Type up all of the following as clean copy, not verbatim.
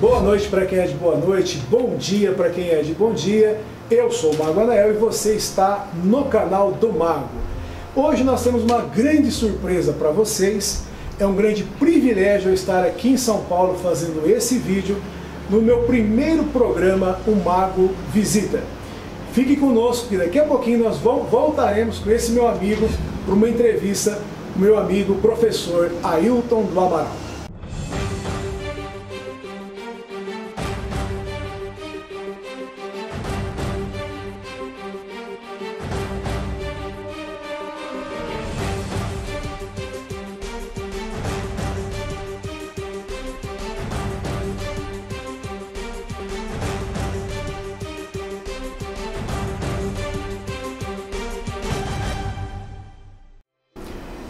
Boa noite para quem é de boa noite, bom dia para quem é de bom dia. Eu sou o Mago Anael e você está no canal do Mago. Hoje nós temos uma grande surpresa para vocês. É um grande privilégio eu estar aqui em São Paulo fazendo esse vídeo no meu primeiro programa, O Mago Visita. Fique conosco que daqui a pouquinho nós voltaremos com esse meu amigo para uma entrevista com meu amigo professor Aylton do Amaral.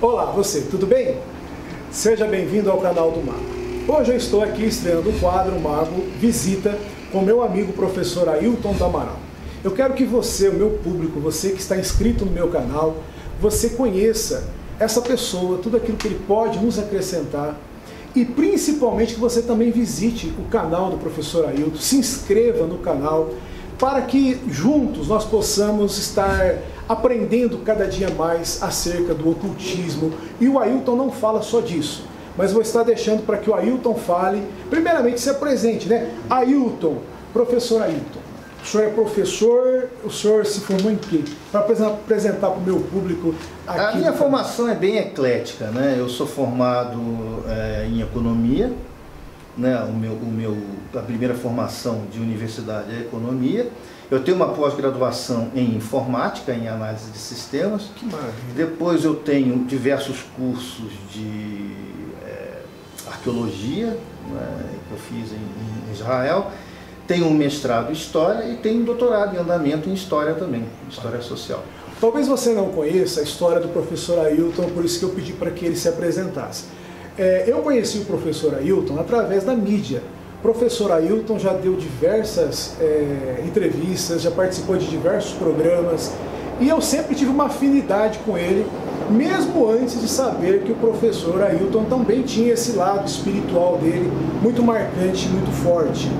Olá, você, tudo bem? Seja bem-vindo ao canal do Mago. Hoje eu estou aqui estreando o quadro Mago Visita com meu amigo professor Aylton do Amaral. Eu quero que você, o meu público, você que está inscrito no meu canal, você conheça essa pessoa, tudo aquilo que ele pode nos acrescentar e principalmente que você também visite o canal do professor Aylton, se inscreva no canal para que juntos nós possamos estar aprendendo cada dia mais acerca do ocultismo. E o Aylton não fala só disso, mas vou estar deixando para que o Aylton fale. Primeiramente, se apresente, né? Aylton, professor Aylton, o senhor é professor, o senhor se formou em quê? Para apresentar para o meu público aqui. A minha formação é bem eclética, né? Eu sou formado em economia, né? A primeira formação de universidade é economia. Eu tenho uma pós-graduação em informática, em análise de sistemas. Que maravilha. Depois eu tenho diversos cursos de arqueologia, né, que eu fiz em Israel. Tenho um mestrado em história e tenho um doutorado em andamento em história também, história social. Talvez você não conheça a história do professor Aylton, por isso que eu pedi para que ele se apresentasse. Eu conheci o professor Aylton através da mídia. O professor Aylton já deu diversas entrevistas, já participou de diversos programas e eu sempre tive uma afinidade com ele, mesmo antes de saber que o professor Aylton também tinha esse lado espiritual dele muito marcante, muito forte.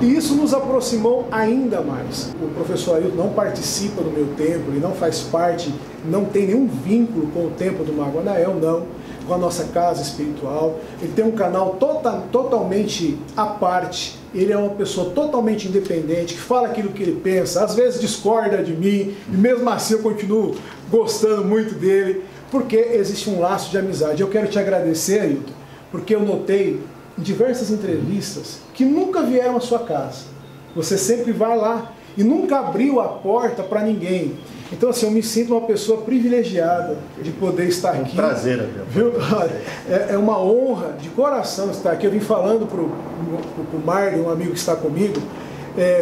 E isso nos aproximou ainda mais. O professor Aylton não participa do meu templo, ele não faz parte, não tem nenhum vínculo com o templo do Mago Anael, não, com a nossa casa espiritual. Ele tem um canal totalmente à parte, ele é uma pessoa totalmente independente, que fala aquilo que ele pensa, às vezes discorda de mim, e mesmo assim eu continuo gostando muito dele, porque existe um laço de amizade. Eu quero te agradecer, Aylton, porque eu notei em diversas entrevistas que nunca vieram à sua casa. Você sempre vai lá e nunca abriu a porta para ninguém. Então, assim, eu me sinto uma pessoa privilegiada de poder estar aqui. É um prazer, meu. Viu? É uma honra de coração estar aqui. Eu vim falando para o Marlon, um amigo que está comigo,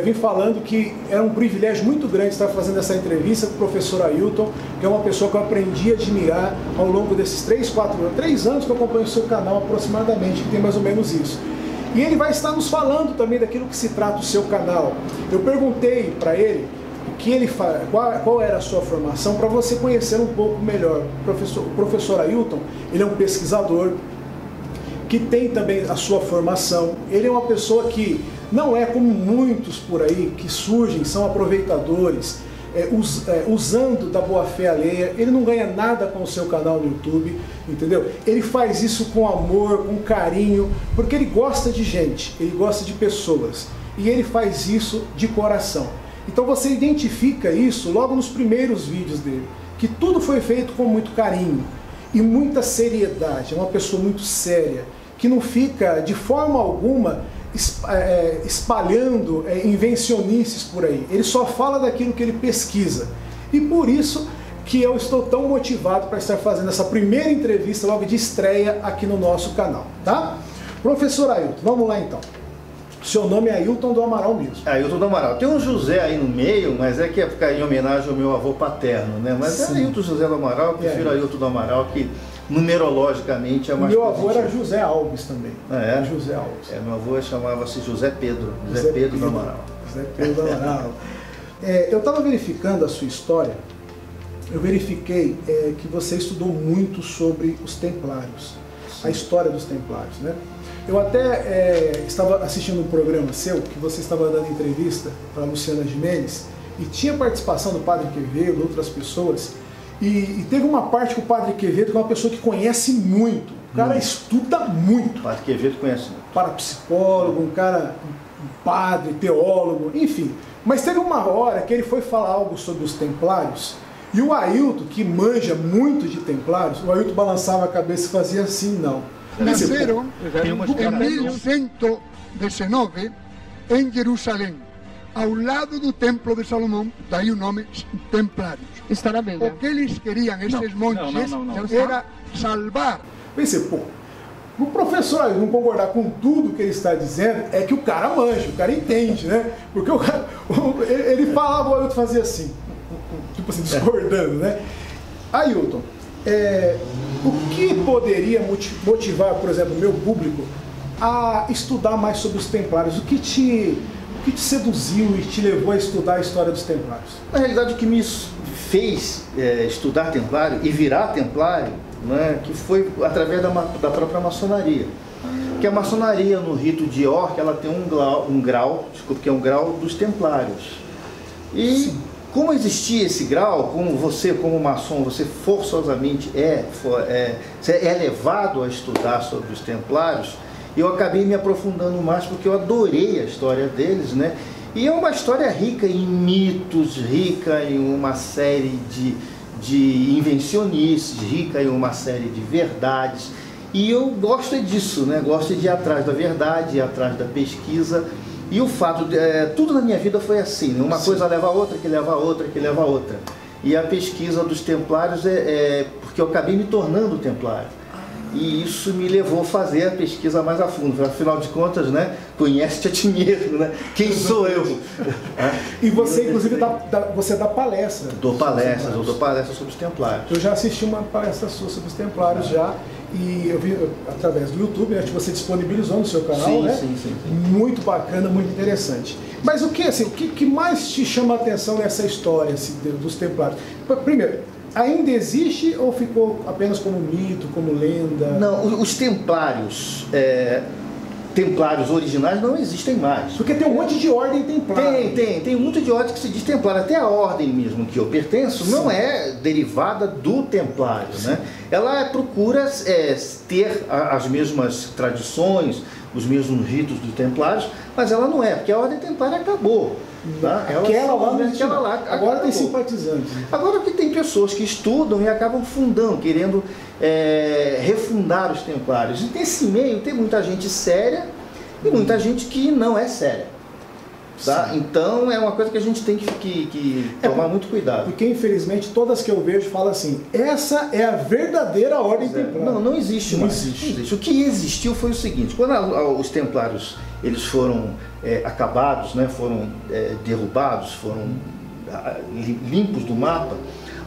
vim falando que era um privilégio muito grande estar fazendo essa entrevista com o professor Aylton, que é uma pessoa que eu aprendi a admirar ao longo desses 3 anos que eu acompanho o seu canal aproximadamente, que tem mais ou menos isso. E ele vai estar nos falando também daquilo que se trata o seu canal. Eu perguntei para ele qual era a sua formação, para você conhecer um pouco melhor. O professor Aylton, ele é um pesquisador que tem também a sua formação. Ele é uma pessoa que não é como muitos por aí que surgem, são aproveitadores, usando da boa-fé alheia. Ele não ganha nada com o seu canal no YouTube, entendeu? Ele faz isso com amor, com carinho, porque ele gosta de gente, ele gosta de pessoas. E ele faz isso de coração. Então você identifica isso logo nos primeiros vídeos dele, que tudo foi feito com muito carinho e muita seriedade. É uma pessoa muito séria, que não fica de forma alguma espalhando invencionices por aí. Ele só fala daquilo que ele pesquisa. E por isso que eu estou tão motivado para estar fazendo essa primeira entrevista logo de estreia aqui no nosso canal, tá? Professor Aylton, vamos lá então. Seu nome é Aylton do Amaral mesmo. Aylton do Amaral. Tem um José aí no meio, mas é que é ficar em homenagem ao meu avô paterno, né? Mas sim, é Aylton José do Amaral, eu prefiro Aylton do Amaral, que numerologicamente é mais meu positivo. Avô era José Alves também. É? José Alves. Meu avô chamava-se José Pedro. José Pedro do Amaral. José Pedro do Amaral. Eu estava verificando a sua história, eu verifiquei que você estudou muito sobre os Templários, sim, a história dos Templários, né? Eu até estava assistindo um programa seu, que você estava dando entrevista para Luciana Gimenez, e tinha participação do Padre Quevedo, outras pessoas, e teve uma parte que o Padre Quevedo, que é uma pessoa que conhece muito, o cara estuda muito. O Padre Quevedo conhece muito. Parapsicólogo, um cara, um padre, teólogo, enfim. Mas teve uma hora que ele foi falar algo sobre os Templários, e o Aylton, que manja muito de Templários, o Aylton balançava a cabeça e fazia assim, não. Nasceram em 1119 em Jerusalém, ao lado do Templo de Salomão, daí o nome Templários. Está na Bíblia. O que eles queriam, esses monges, era salvar. Pensei, pô, o professor não concordar com tudo que ele está dizendo é que o cara manja, o cara entende, né? Porque o cara, ele falava, o outro fazia assim, tipo assim, discordando, né? Aylton, o que poderia motivar, por exemplo, o meu público a estudar mais sobre os Templários? O que te seduziu e te levou a estudar a história dos Templários? Na realidade, o que me fez estudar Templário e virar Templário, né, que foi através da própria maçonaria. Porque a maçonaria, no rito de York, ela tem um grau dos Templários. E... Sim. Como existia esse grau, como você, como maçom, você forçosamente é levado a estudar sobre os Templários, eu acabei me aprofundando mais porque eu adorei a história deles, né? E é uma história rica em mitos, rica em uma série de invencionices, rica em uma série de verdades. E eu gosto disso, né? Gosto de ir atrás da verdade, ir atrás da pesquisa. E o fato, tudo na minha vida foi assim, né? Uma coisa leva a outra, que leva a outra, que leva a outra. E a pesquisa dos Templários porque eu acabei me tornando Templário. E isso me levou a fazer a pesquisa mais a fundo. Afinal de contas, né? Conhece-te a ti mesmo, né? Quem sou eu? E você, inclusive, você dá palestra. Eu dou palestra sobre os Templários. Eu já assisti uma palestra sua sobre os Templários, já. E eu vi através do YouTube, acho que você disponibilizou no seu canal, sim, né? Sim. Muito bacana, muito interessante. Mas o que mais te chama a atenção nessa história dos Templários? Primeiro, ainda existe ou ficou apenas como mito, como lenda? Não, os Templários... Templários originais não existem mais. Porque tem um monte de ordem templária. Tem um monte de ordem que se diz templária. Até a ordem mesmo que eu pertenço, sim, não é derivada do templário, sim, né? Ela procura ter as mesmas tradições, os mesmos ritos dos templários, mas ela não é, porque a ordem templária acabou. Tá? Aquela lá agora tem simpatizantes. Agora que tem pessoas que estudam e acabam fundando, querendo refundar os templários. E nesse meio tem muita gente séria e muita gente que não é séria. Tá? Então é uma coisa que a gente tem que tomar muito cuidado. Porque infelizmente todas que eu vejo falam assim, essa é a verdadeira ordem templária. Não existe mais. Não existe. O que existiu foi o seguinte, quando os templários eles foram acabados, né? Foram derrubados, foram limpos do mapa,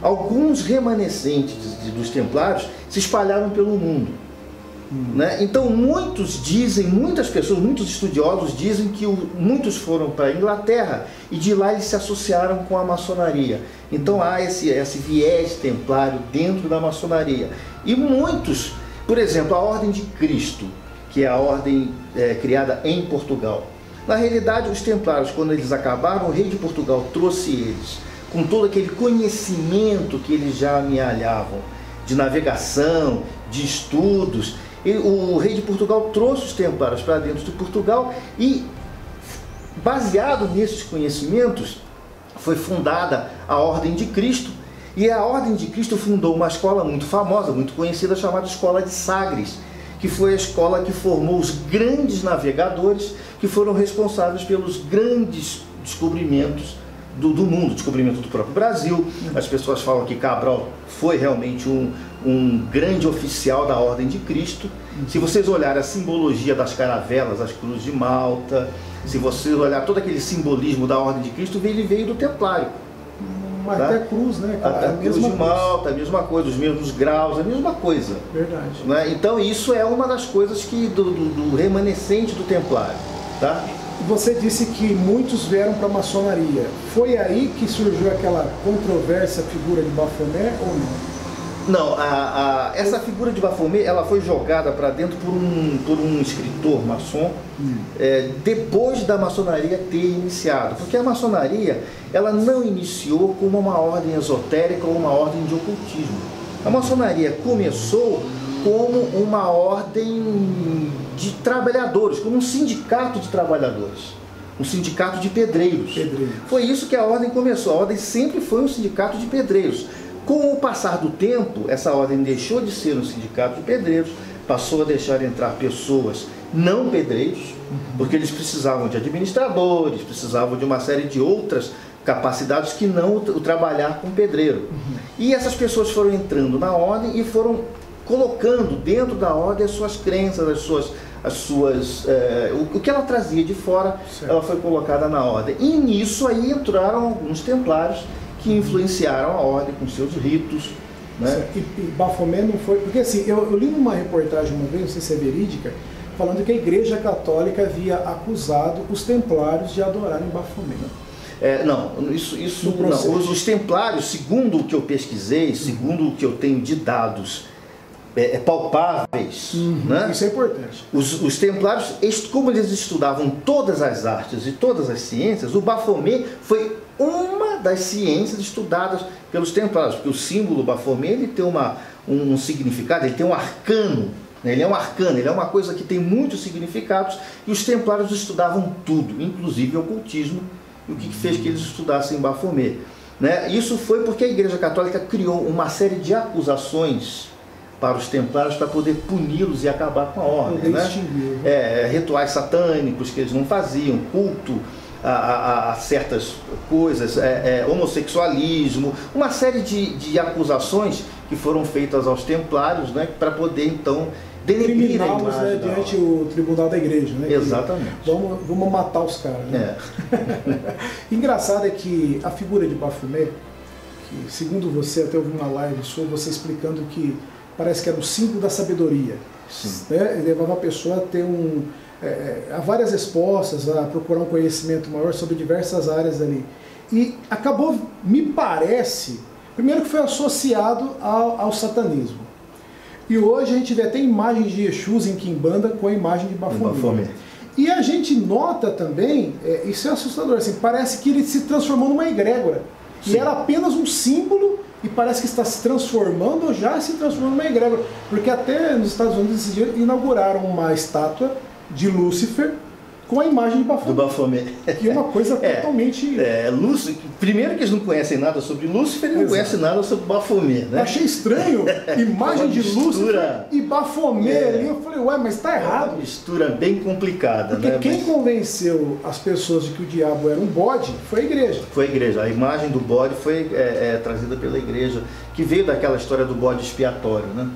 alguns remanescentes dos templários se espalharam pelo mundo. Né? Então muitos estudiosos dizem que muitos foram para a Inglaterra e de lá eles se associaram com a maçonaria. Então há esse viés templário dentro da maçonaria. E muitos, por exemplo, a Ordem de Cristo, que é a ordem criada em Portugal. Na realidade, os templários, quando eles acabaram, o rei de Portugal trouxe eles com todo aquele conhecimento que eles já amealhavam, de navegação, de estudos. O rei de Portugal trouxe os templários para dentro de Portugal e, baseado nesses conhecimentos, foi fundada a Ordem de Cristo. E a Ordem de Cristo fundou uma escola muito famosa, muito conhecida, chamada Escola de Sagres, que foi a escola que formou os grandes navegadores que foram responsáveis pelos grandes descobrimentos do mundo, descobrimento do próprio Brasil. As pessoas falam que Cabral foi realmente um grande oficial da Ordem de Cristo. Se vocês olharem a simbologia das caravelas, as cruzes de Malta, se vocês olharem todo aquele simbolismo da Ordem de Cristo, ele veio do Templário. Mas tá? Até cruz, né? Até a cruz de Malta, a mesma coisa, os mesmos graus, a mesma coisa. Verdade. Né? Então isso é uma das coisas que do remanescente do Templário. Tá? Você disse que muitos vieram para a maçonaria. Foi aí que surgiu aquela controversa figura de Baphomet ou não? Não, essa figura de Baphomet, ela foi jogada para dentro por um escritor maçom, depois da maçonaria ter iniciado. Porque a maçonaria, ela não iniciou como uma ordem esotérica ou uma ordem de ocultismo. A maçonaria começou como uma ordem de trabalhadores, como um sindicato de trabalhadores, um sindicato de pedreiros. Foi isso que a ordem começou. A ordem sempre foi um sindicato de pedreiros. Com o passar do tempo, essa ordem deixou de ser um sindicato de pedreiros, passou a deixar entrar pessoas não pedreiros, porque eles precisavam de administradores, precisavam de uma série de outras capacidades que não o trabalhar com pedreiro. E essas pessoas foram entrando na ordem e foram colocando dentro da ordem as suas crenças, o que ela trazia de fora, ela foi colocada na ordem. E nisso aí entraram alguns templários que influenciaram a ordem com seus ritos, né? E Baphomet não foi... Porque assim, eu li uma reportagem uma vez, não sei se é verídica, falando que a Igreja Católica havia acusado os templários de adorarem Baphomet. Não, isso não. Os templários, segundo o que eu pesquisei, segundo o que eu tenho de dados palpáveis, né? Isso é importante. Os templários, como eles estudavam todas as artes e todas as ciências, o Baphomet foi uma das ciências estudadas pelos templários, porque o símbolo Baphomet, ele tem um significado, ele tem um arcano, né? Ele é um arcano, ele é uma coisa que tem muitos significados, e os templários estudavam tudo, inclusive o ocultismo, e o que fez que eles estudassem Baphomet, né? Isso foi porque a Igreja Católica criou uma série de acusações para os templários, para poder puni-los e acabar com a ordem, né? Rituais satânicos que eles não faziam, culto a certas coisas, homossexualismo, uma série de acusações que foram feitas aos templários, né, para poder então denegrir a imagem, né, diante o tribunal da igreja, né? Exatamente. Vamos matar os caras, né? Engraçado é que a figura de Baphomet, que segundo você, até houve uma live sua, você explicando que parece que era o símbolo da sabedoria, né? Ele levava a pessoa a ter a várias respostas, a procurar um conhecimento maior sobre diversas áreas ali. E acabou, me parece, primeiro que foi associado ao satanismo. E hoje a gente vê até imagens de Exus em Quimbanda com a imagem de Baphomet. E a gente nota também, isso é assustador, assim, parece que ele se transformou numa egrégora. E era apenas um símbolo, e parece que está se transformando, ou já se transformando numa egrégora. Porque até nos Estados Unidos, esse dia, inauguraram uma estátua de Lúcifer com a imagem de Baphomet. Que é uma coisa totalmente... Lúcifer, primeiro que eles não conhecem nada sobre Lúcifer, e não conhecem nada sobre Baphomet, né? Eu achei estranho, imagem de Lúcifer e Baphomet ali. Eu falei, ué, mas está errado. É uma mistura bem complicada, porque, né? Porque quem convenceu as pessoas de que o diabo era um bode foi a igreja. Foi a igreja. A imagem do bode foi trazida pela igreja, que veio daquela história do bode expiatório, né?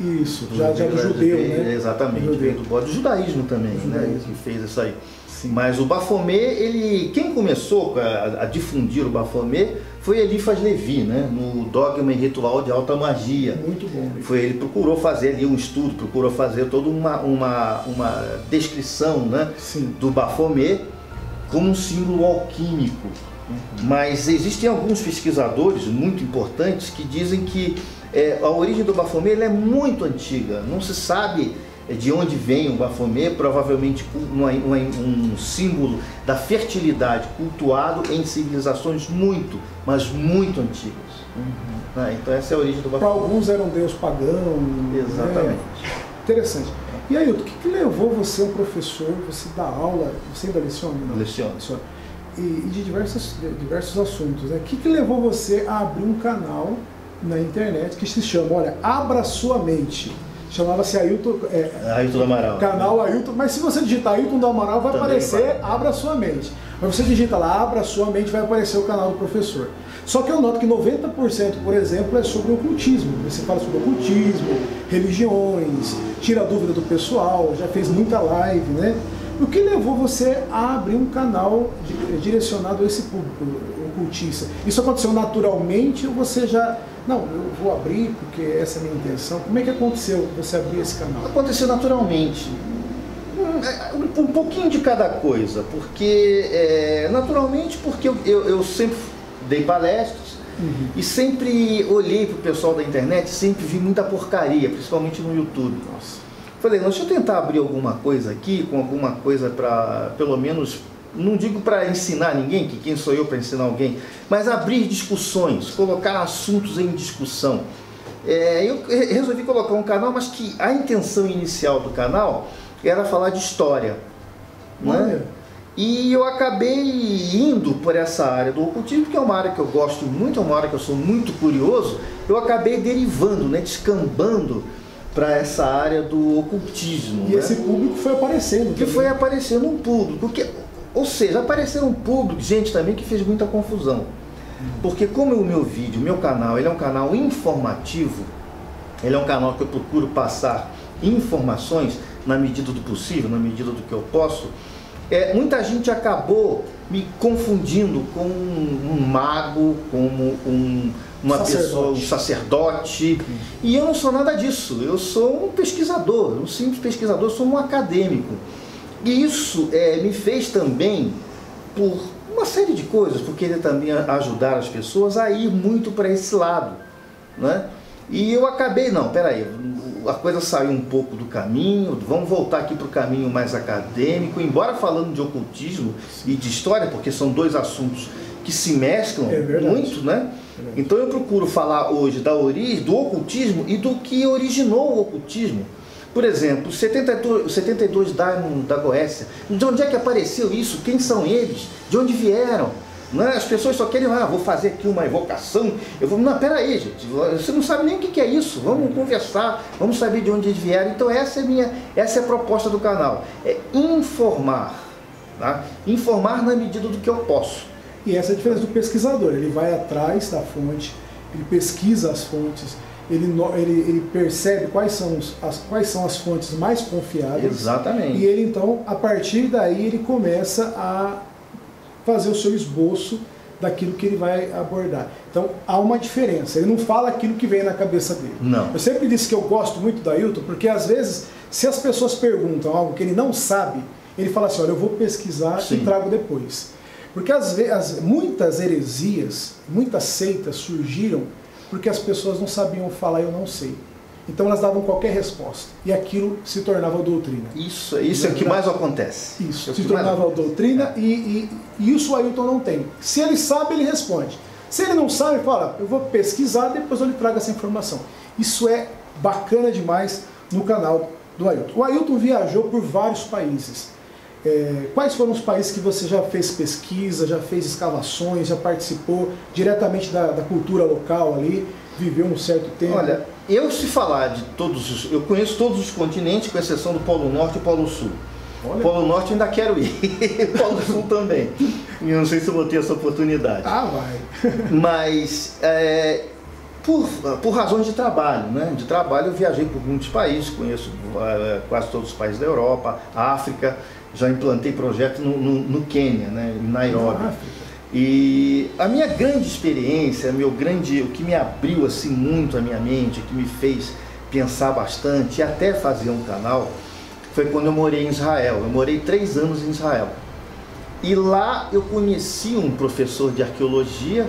Isso, já do judeu, né? Exatamente, veio do bode. O judaísmo também, né? Que fez isso aí. Sim. Mas o Baphomet, quem começou a difundir o Baphomet foi Eliphas Levi, né? No Dogma e Ritual de Alta Magia. Muito bom. Ele procurou fazer ali um estudo, procurou fazer toda uma descrição, né? Sim. Do Baphomet como um símbolo alquímico. Mas existem alguns pesquisadores muito importantes que dizem que a origem do Baphomet é muito antiga. Não se sabe de onde vem o Baphomet, provavelmente um símbolo da fertilidade cultuado em civilizações mas muito antigas. Então essa é a origem do Baphomet. Para alguns era um deus pagão. Exatamente. Interessante. E aí, o que levou você, um professor, você dá aula, você ainda leciona? Leciona. E de diversos assuntos, né? O que levou você a abrir um canal na internet que se chama, olha, Abra Sua Mente? Chamava-se Aylton do Amaral. Canal Aylton, mas se você digitar Aylton do Amaral vai aparecer Abra Sua Mente. Mas você digita lá Abra Sua Mente, vai aparecer o canal do professor. Só que eu noto que 90%, por exemplo, é sobre ocultismo. Você fala sobre ocultismo, religiões, tira a dúvida do pessoal, já fez muita live, né? O que levou você a abrir um canal direcionado a esse público ocultista? Isso aconteceu naturalmente ou você já... Não, eu vou abrir porque essa é a minha intenção. Como é que aconteceu você abrir esse canal? Aconteceu naturalmente. Um pouquinho de cada coisa. Porque, naturalmente, porque eu sempre dei palestras, Uhum. E sempre olhei para o pessoal da internet, sempre vi muita porcaria, principalmente no YouTube. Nossa. Falei, não, deixa eu tentar abrir alguma coisa aqui, com alguma coisa para, pelo menos, não digo para ensinar ninguém, que quem sou eu para ensinar alguém, mas abrir discussões, colocar assuntos em discussão. Eu resolvi colocar um canal, mas que a intenção inicial do canal era falar de história. Né? E eu acabei indo por essa área do ocultismo, que é uma área que eu gosto muito, é uma área que eu sou muito curioso, eu acabei derivando, né, descambando para essa área do ocultismo. E né? Esse público foi aparecendo. Que foi aparecendo um público, que, ou seja, apareceram um público, gente também que fez muita confusão. Porque como o meu vídeo, o meu canal, ele é um canal informativo, ele é um canal que eu procuro passar informações na medida do possível, na medida do que eu posso, muita gente acabou me confundindo com um mago, como uma pessoa, um sacerdote, e eu não sou nada disso, eu sou um pesquisador, um simples pesquisador, eu sou um acadêmico. E isso me fez também, por uma série de coisas, por querer também ajudar as pessoas a ir muito para esse lado, né? E eu acabei, não, peraí, a coisa saiu um pouco do caminho, vamos voltar aqui para o caminho mais acadêmico, embora falando de ocultismo e de história, porque são dois assuntos que se mesclam muito, né? Então eu procuro falar hoje da origem, do ocultismo e do que originou o ocultismo. Por exemplo, 72 Daimon da Goétia, de onde é que apareceu isso? Quem são eles? De onde vieram? Né? As pessoas só querem, vou fazer aqui uma evocação. Eu vou, não, peraí, gente, você não sabe nem o que é isso. Vamos conversar, vamos saber de onde eles vieram. Então essa é a proposta do canal, é informar, tá? Informar na medida do que eu posso. E essa é a diferença do pesquisador, ele vai atrás da fonte, ele pesquisa as fontes. Ele percebe quais são as fontes mais confiáveis. Exatamente. E ele então, a partir daí, ele começa a fazer o seu esboço daquilo que ele vai abordar. Então há uma diferença, ele não fala aquilo que vem na cabeça dele. Não. Eu sempre disse que eu gosto muito do Aylton, porque às vezes, se as pessoas perguntam algo que ele não sabe, ele fala assim, olha, eu vou pesquisar e trago depois. Porque às vezes, muitas heresias, muitas seitas surgiram porque as pessoas não sabiam falar, eu não sei. Então elas davam qualquer resposta. E aquilo se tornava doutrina. Isso é o que mais acontece. Isso, se tornava doutrina e isso o Aylton não tem. Se ele sabe, ele responde. Se ele não sabe, fala, eu vou pesquisar, depois eu lhe trago essa informação. Isso é bacana demais no canal do Aylton. O Aylton viajou por vários países. Quais foram os países que você já fez pesquisa, já fez escavações, já participou diretamente da cultura local ali, viveu um certo tempo? Olha, eu conheço todos os continentes, com exceção do Polo Norte e Polo Sul. Olha. Polo Norte ainda quero ir, Polo Sul também. Eu não sei se eu vou ter essa oportunidade. Ah, vai! Mas, por razões de trabalho, né? De trabalho eu viajei por muitos países, conheço quase todos os países da Europa, África. Já implantei projeto no Quênia, né, em Nairobi. E a minha grande experiência, o que me abriu assim muito a minha mente, o que me fez pensar bastante e até fazer um canal, foi quando eu morei em Israel. Eu morei 3 anos em Israel. E lá eu conheci um professor de arqueologia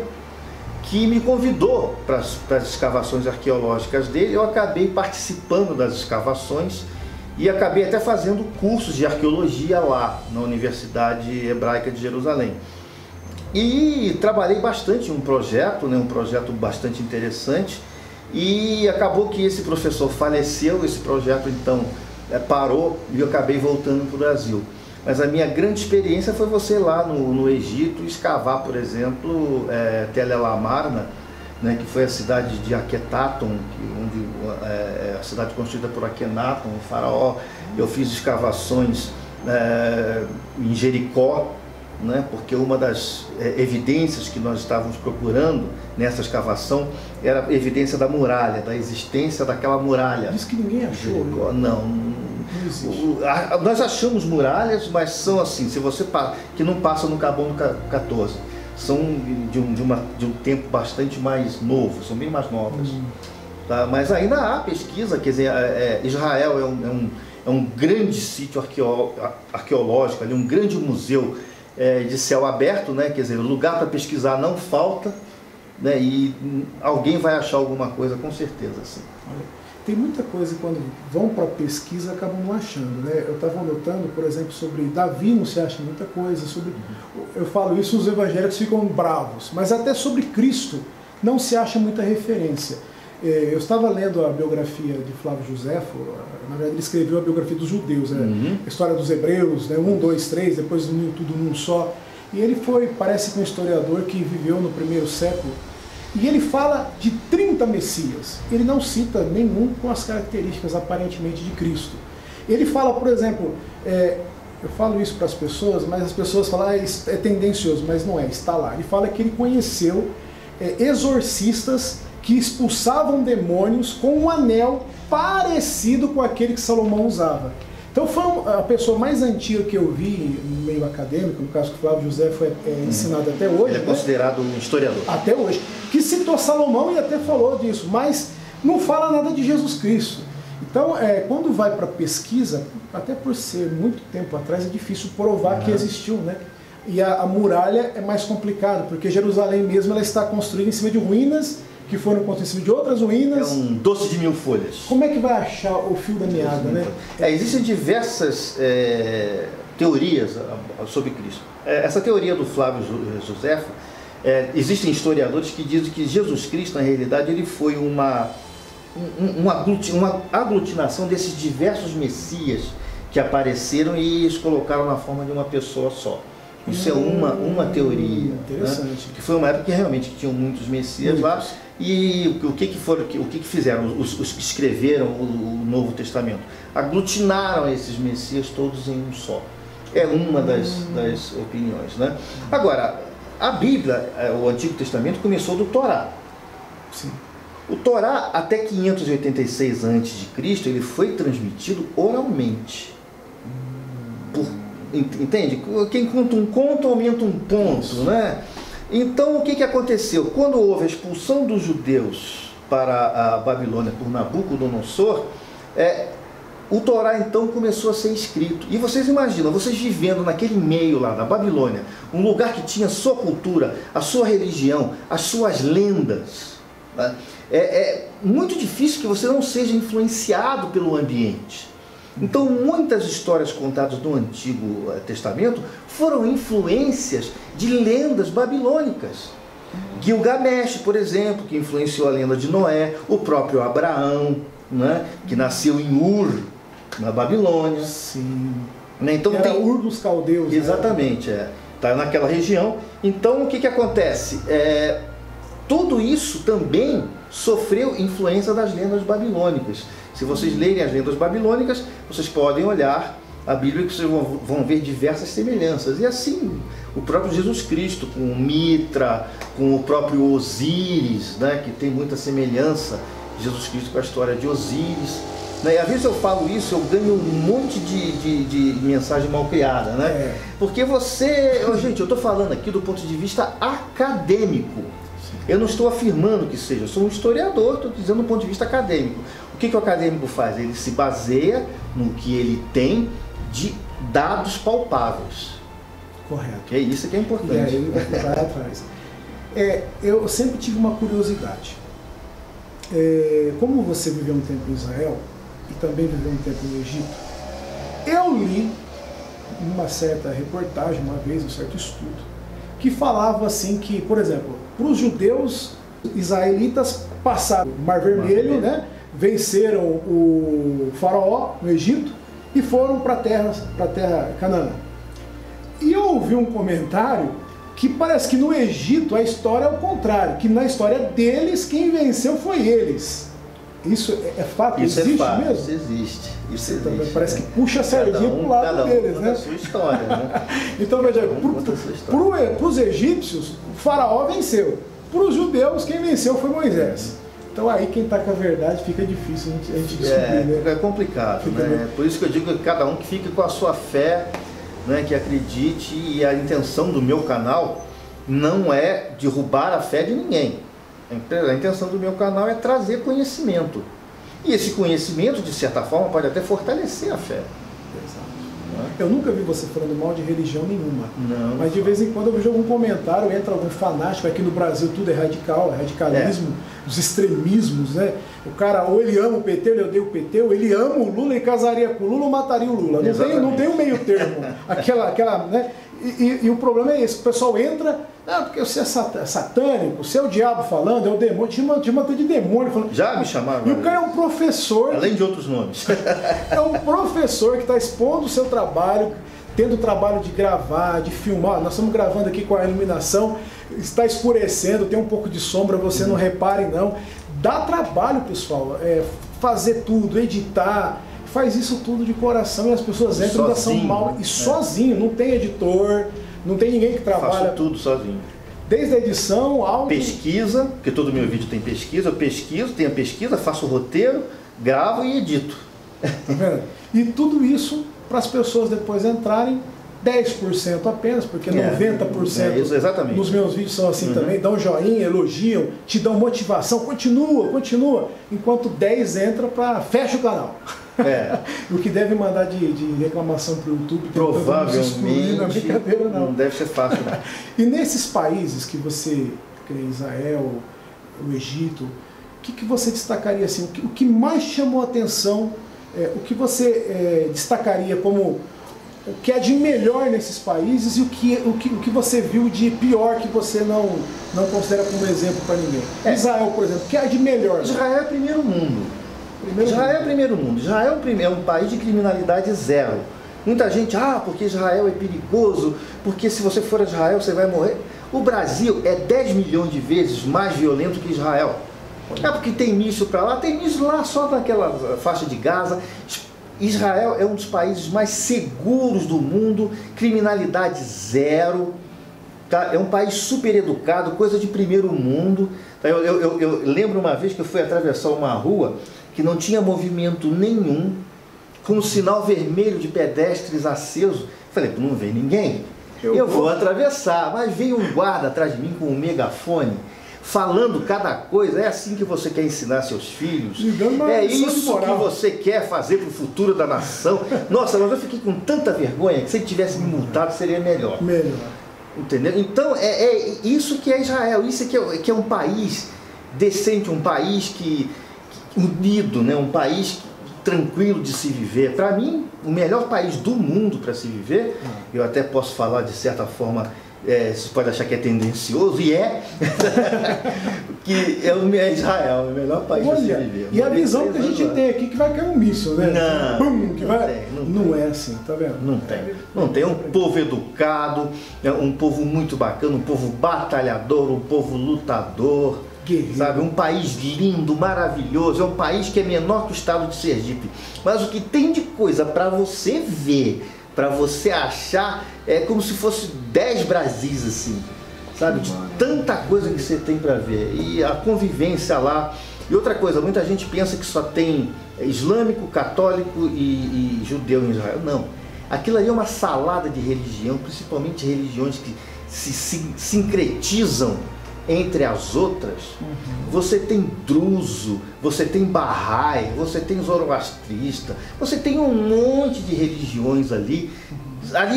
que me convidou para as escavações arqueológicas dele. Eu acabei participando das escavações. E acabei até fazendo cursos de arqueologia lá, na Universidade Hebraica de Jerusalém. E trabalhei bastante em um projeto, né, um projeto bastante interessante. E acabou que esse professor faleceu, esse projeto então parou e eu acabei voltando para o Brasil. Mas a minha grande experiência foi você lá no Egito escavar, por exemplo, Tel el Amarna, né, que foi a cidade de Akhenaton, a cidade construída por Akhenaton, o faraó. Eu fiz escavações em Jericó, né, porque uma das evidências que nós estávamos procurando nessa escavação era a evidência da muralha, da existência daquela muralha. Diz que ninguém achou. Jericó, não existe. Nós achamos muralhas, mas são assim, se você que não passa no Carbono 14. São de um tempo bastante mais novo, são bem mais novas. Tá? Mas ainda há pesquisa, quer dizer, Israel é um grande sítio arqueológico, ali, um grande museu de céu aberto, né? Quer dizer, lugar para pesquisar não falta. né? E alguém vai achar alguma coisa, com certeza. Assim. Tem muita coisa que, quando vão para pesquisa, acabam não achando. Né? Eu estava notando, por exemplo, sobre Davi não se acha muita coisa. Sobre, eu falo isso, os evangélicos ficam bravos. Mas até sobre Cristo não se acha muita referência. Eu estava lendo a biografia de Flávio Josefo, na verdade ele escreveu a biografia dos judeus, né? A história dos hebreus, né? 1, 2, 3, depois uniu tudo num só. E ele foi, parece que um historiador que viveu no primeiro século, e ele fala de 30 messias. Ele não cita nenhum com as características aparentemente de Cristo. Ele fala, por exemplo, eu falo isso para as pessoas, mas as pessoas falam, é tendencioso, mas não é, está lá. Ele fala que ele conheceu exorcistas que expulsavam demônios com um anel parecido com aquele que Salomão usava. Então foi a pessoa mais antiga que eu vi no meio acadêmico, no caso que o Flávio José foi ensinado até hoje. Ele é considerado um historiador. Até hoje. Que citou Salomão e até falou disso, mas não fala nada de Jesus Cristo. Então, quando vai para pesquisa, até por ser muito tempo atrás, é difícil provar que existiu, né? E a muralha é mais complicada, porque Jerusalém mesmo ela está construída em cima de ruínas, que foram construídas de outras ruínas. É um doce de mil folhas. Como é que vai achar o fio da meada, né? Existem diversas teorias sobre Cristo. Essa teoria do Flávio Josefo, existem historiadores que dizem que Jesus Cristo, na realidade, ele foi uma aglutinação desses diversos messias que apareceram e os colocaram na forma de uma pessoa só. Isso é uma teoria. Interessante. Né? Que foi uma época que realmente tinham muitos messias lá. E o que fizeram os que escreveram o Novo Testamento? Aglutinaram esses messias todos em um só. É uma das opiniões. Né? Agora, a Bíblia, o Antigo Testamento, começou do Torá. Sim. O Torá, até 586 a.C., ele foi transmitido oralmente. Entende? Quem conta um conto aumenta um ponto. Isso. Né? Então, o que aconteceu? Quando houve a expulsão dos judeus para a Babilônia por Nabucodonosor, o Torá, então, começou a ser escrito. E vocês imaginam, vocês vivendo naquele meio lá da Babilônia, um lugar que tinha sua cultura, a sua religião, as suas lendas, né? É muito difícil que você não seja influenciado pelo ambiente. Então, muitas histórias contadas no Antigo Testamento foram influências de lendas babilônicas. Gilgamesh, por exemplo, que influenciou a lenda de Noé, o próprio Abraão, né, que nasceu em Ur, na Babilônia. Sim. Né, então era tem Ur dos Caldeus. Exatamente, né? Tá naquela região. Então, o que acontece? Tudo isso também sofreu influência das lendas babilônicas. Se vocês lerem as lendas babilônicas, vocês podem olhar a Bíblia e vocês vão ver diversas semelhanças. E assim, o próprio Jesus Cristo, com o Mitra, com o próprio Osíris, né, que tem muita semelhança, Jesus Cristo com a história de Osíris. Né? E às vezes eu falo isso, eu ganho um monte de mensagem mal criada, né? Porque você... Gente, eu estou falando aqui do ponto de vista acadêmico. Eu não estou afirmando que seja, eu sou um historiador, estou dizendo do ponto de vista acadêmico. O que o acadêmico faz? Ele se baseia no que ele tem de dados palpáveis. Correto. É isso que é importante. E aí ele vai voltar atrás. Eu sempre tive uma curiosidade. Como você viveu um tempo em Israel e também viveu um tempo no Egito, eu li uma certa reportagem, uma vez, um certo estudo, que falava assim que, por exemplo... Para os judeus, israelitas passaram o Mar Vermelho, né? Venceram o faraó no Egito e foram para a terra Canaã. E eu ouvi um comentário que parece que no Egito a história é o contrário, que na história deles quem venceu foi eles. Isso é fato? Isso existe mesmo? Isso existe. Isso existe, então, parece que puxa a sardinha para o lado deles, né? Sua história, né? Então, veja, para os egípcios, o faraó venceu. Para os judeus, quem venceu foi Moisés. Então, aí quem está com a verdade fica difícil a gente descobrir. É complicado, né? Por isso que eu digo que cada um que fica com a sua fé, né, que acredite, e a intenção do meu canal não é derrubar a fé de ninguém. A intenção do meu canal é trazer conhecimento. E esse conhecimento, de certa forma, pode até fortalecer a fé. Exato. Eu nunca vi você falando mal de religião nenhuma. Não, mas de vez em quando eu vejo algum comentário, entra algum fanático. Aqui no Brasil tudo é radical, é radicalismo, os extremismos, né? O cara, ou ele ama o PT, ele odeia o PT, ou ele ama o Lula e casaria com o Lula ou mataria o Lula. Não tem um meio termo. Né? E o problema é esse, o pessoal entra, ah, porque você é satânico, você é o diabo falando, é o demônio, te mata de demônio falando. Já me chamaram. E o cara é um professor. Além de outros nomes. É um professor que está expondo o seu trabalho, tendo o trabalho de gravar, de filmar. Nós estamos gravando aqui com a iluminação, está escurecendo, tem um pouco de sombra, você não repare não. Dá trabalho, pessoal, fazer tudo, editar. Faz isso tudo de coração e as pessoas entram e são mal. E sozinho, não tem editor, não tem ninguém que trabalha. Faço tudo sozinho. Desde a edição, áudio... Pesquisa, porque todo meu vídeo tem pesquisa, eu pesquiso, tenho a pesquisa, faço o roteiro, gravo e edito. Tá vendo? E tudo isso para as pessoas depois entrarem 10% apenas, porque 90% isso, exatamente. Dos meus vídeos são assim também, dão joinha, elogiam, te dão motivação, continua, enquanto 10 entra para... fecha o canal. O que deve mandar de reclamação para o YouTube provavelmente não é brincadeira, não deve ser fácil, né? E nesses países que você crê, Israel, o Egito, o que você destacaria assim, o que mais chamou a atenção, o que você destacaria como o que é de melhor nesses países e o que você viu de pior que você não considera como exemplo para ninguém? Israel, por exemplo, o que é de melhor? Israel é primeiro mundo. Israel é primeiro mundo. Israel é um país de criminalidade zero. Muita gente, ah, porque Israel é perigoso, porque se você for a Israel você vai morrer. O Brasil é 10 milhões de vezes mais violento que Israel. É porque tem míssil para lá, tem míssil lá só naquela faixa de Gaza. Israel é um dos países mais seguros do mundo, criminalidade zero. Tá? É um país super educado, coisa de primeiro mundo. Eu lembro uma vez que eu fui atravessar uma rua que não tinha movimento nenhum, com um sinal vermelho de pedestres aceso. Falei, não vem ninguém, eu vou atravessar. Mas veio um guarda atrás de mim com um megafone, falando cada coisa. É assim que você quer ensinar seus filhos? É isso que você quer fazer para o futuro da nação? Nossa, mas eu fiquei com tanta vergonha que se ele tivesse me multado seria melhor. Entendeu? Então, é isso que é Israel. Isso que é um país decente, um país que... unido, né? Um país tranquilo de se viver. Para mim, o melhor país do mundo para se viver, eu até posso falar de certa forma, você pode achar que é tendencioso, e que é Israel, é o melhor país para se viver. E a visão que a gente tem aqui, que vai cair um míssil, né? Não é assim, tá vendo? Não tem. É um povo educado, é um povo muito bacana, um povo batalhador, um povo lutador. Sabe, um país lindo, maravilhoso, é um país que é menor que o estado de Sergipe. Mas o que tem de coisa para você ver, para você achar, é como se fosse 10 Brasis, assim, sabe? De tanta coisa que você tem para ver. E a convivência lá. E outra coisa, muita gente pensa que só tem islâmico, católico e judeu em Israel. Não. Aquilo ali é uma salada de religião, principalmente religiões que se sincretizam entre as outras. Você tem druso, você tem bahai, você tem zoroastrista, você tem um monte de religiões ali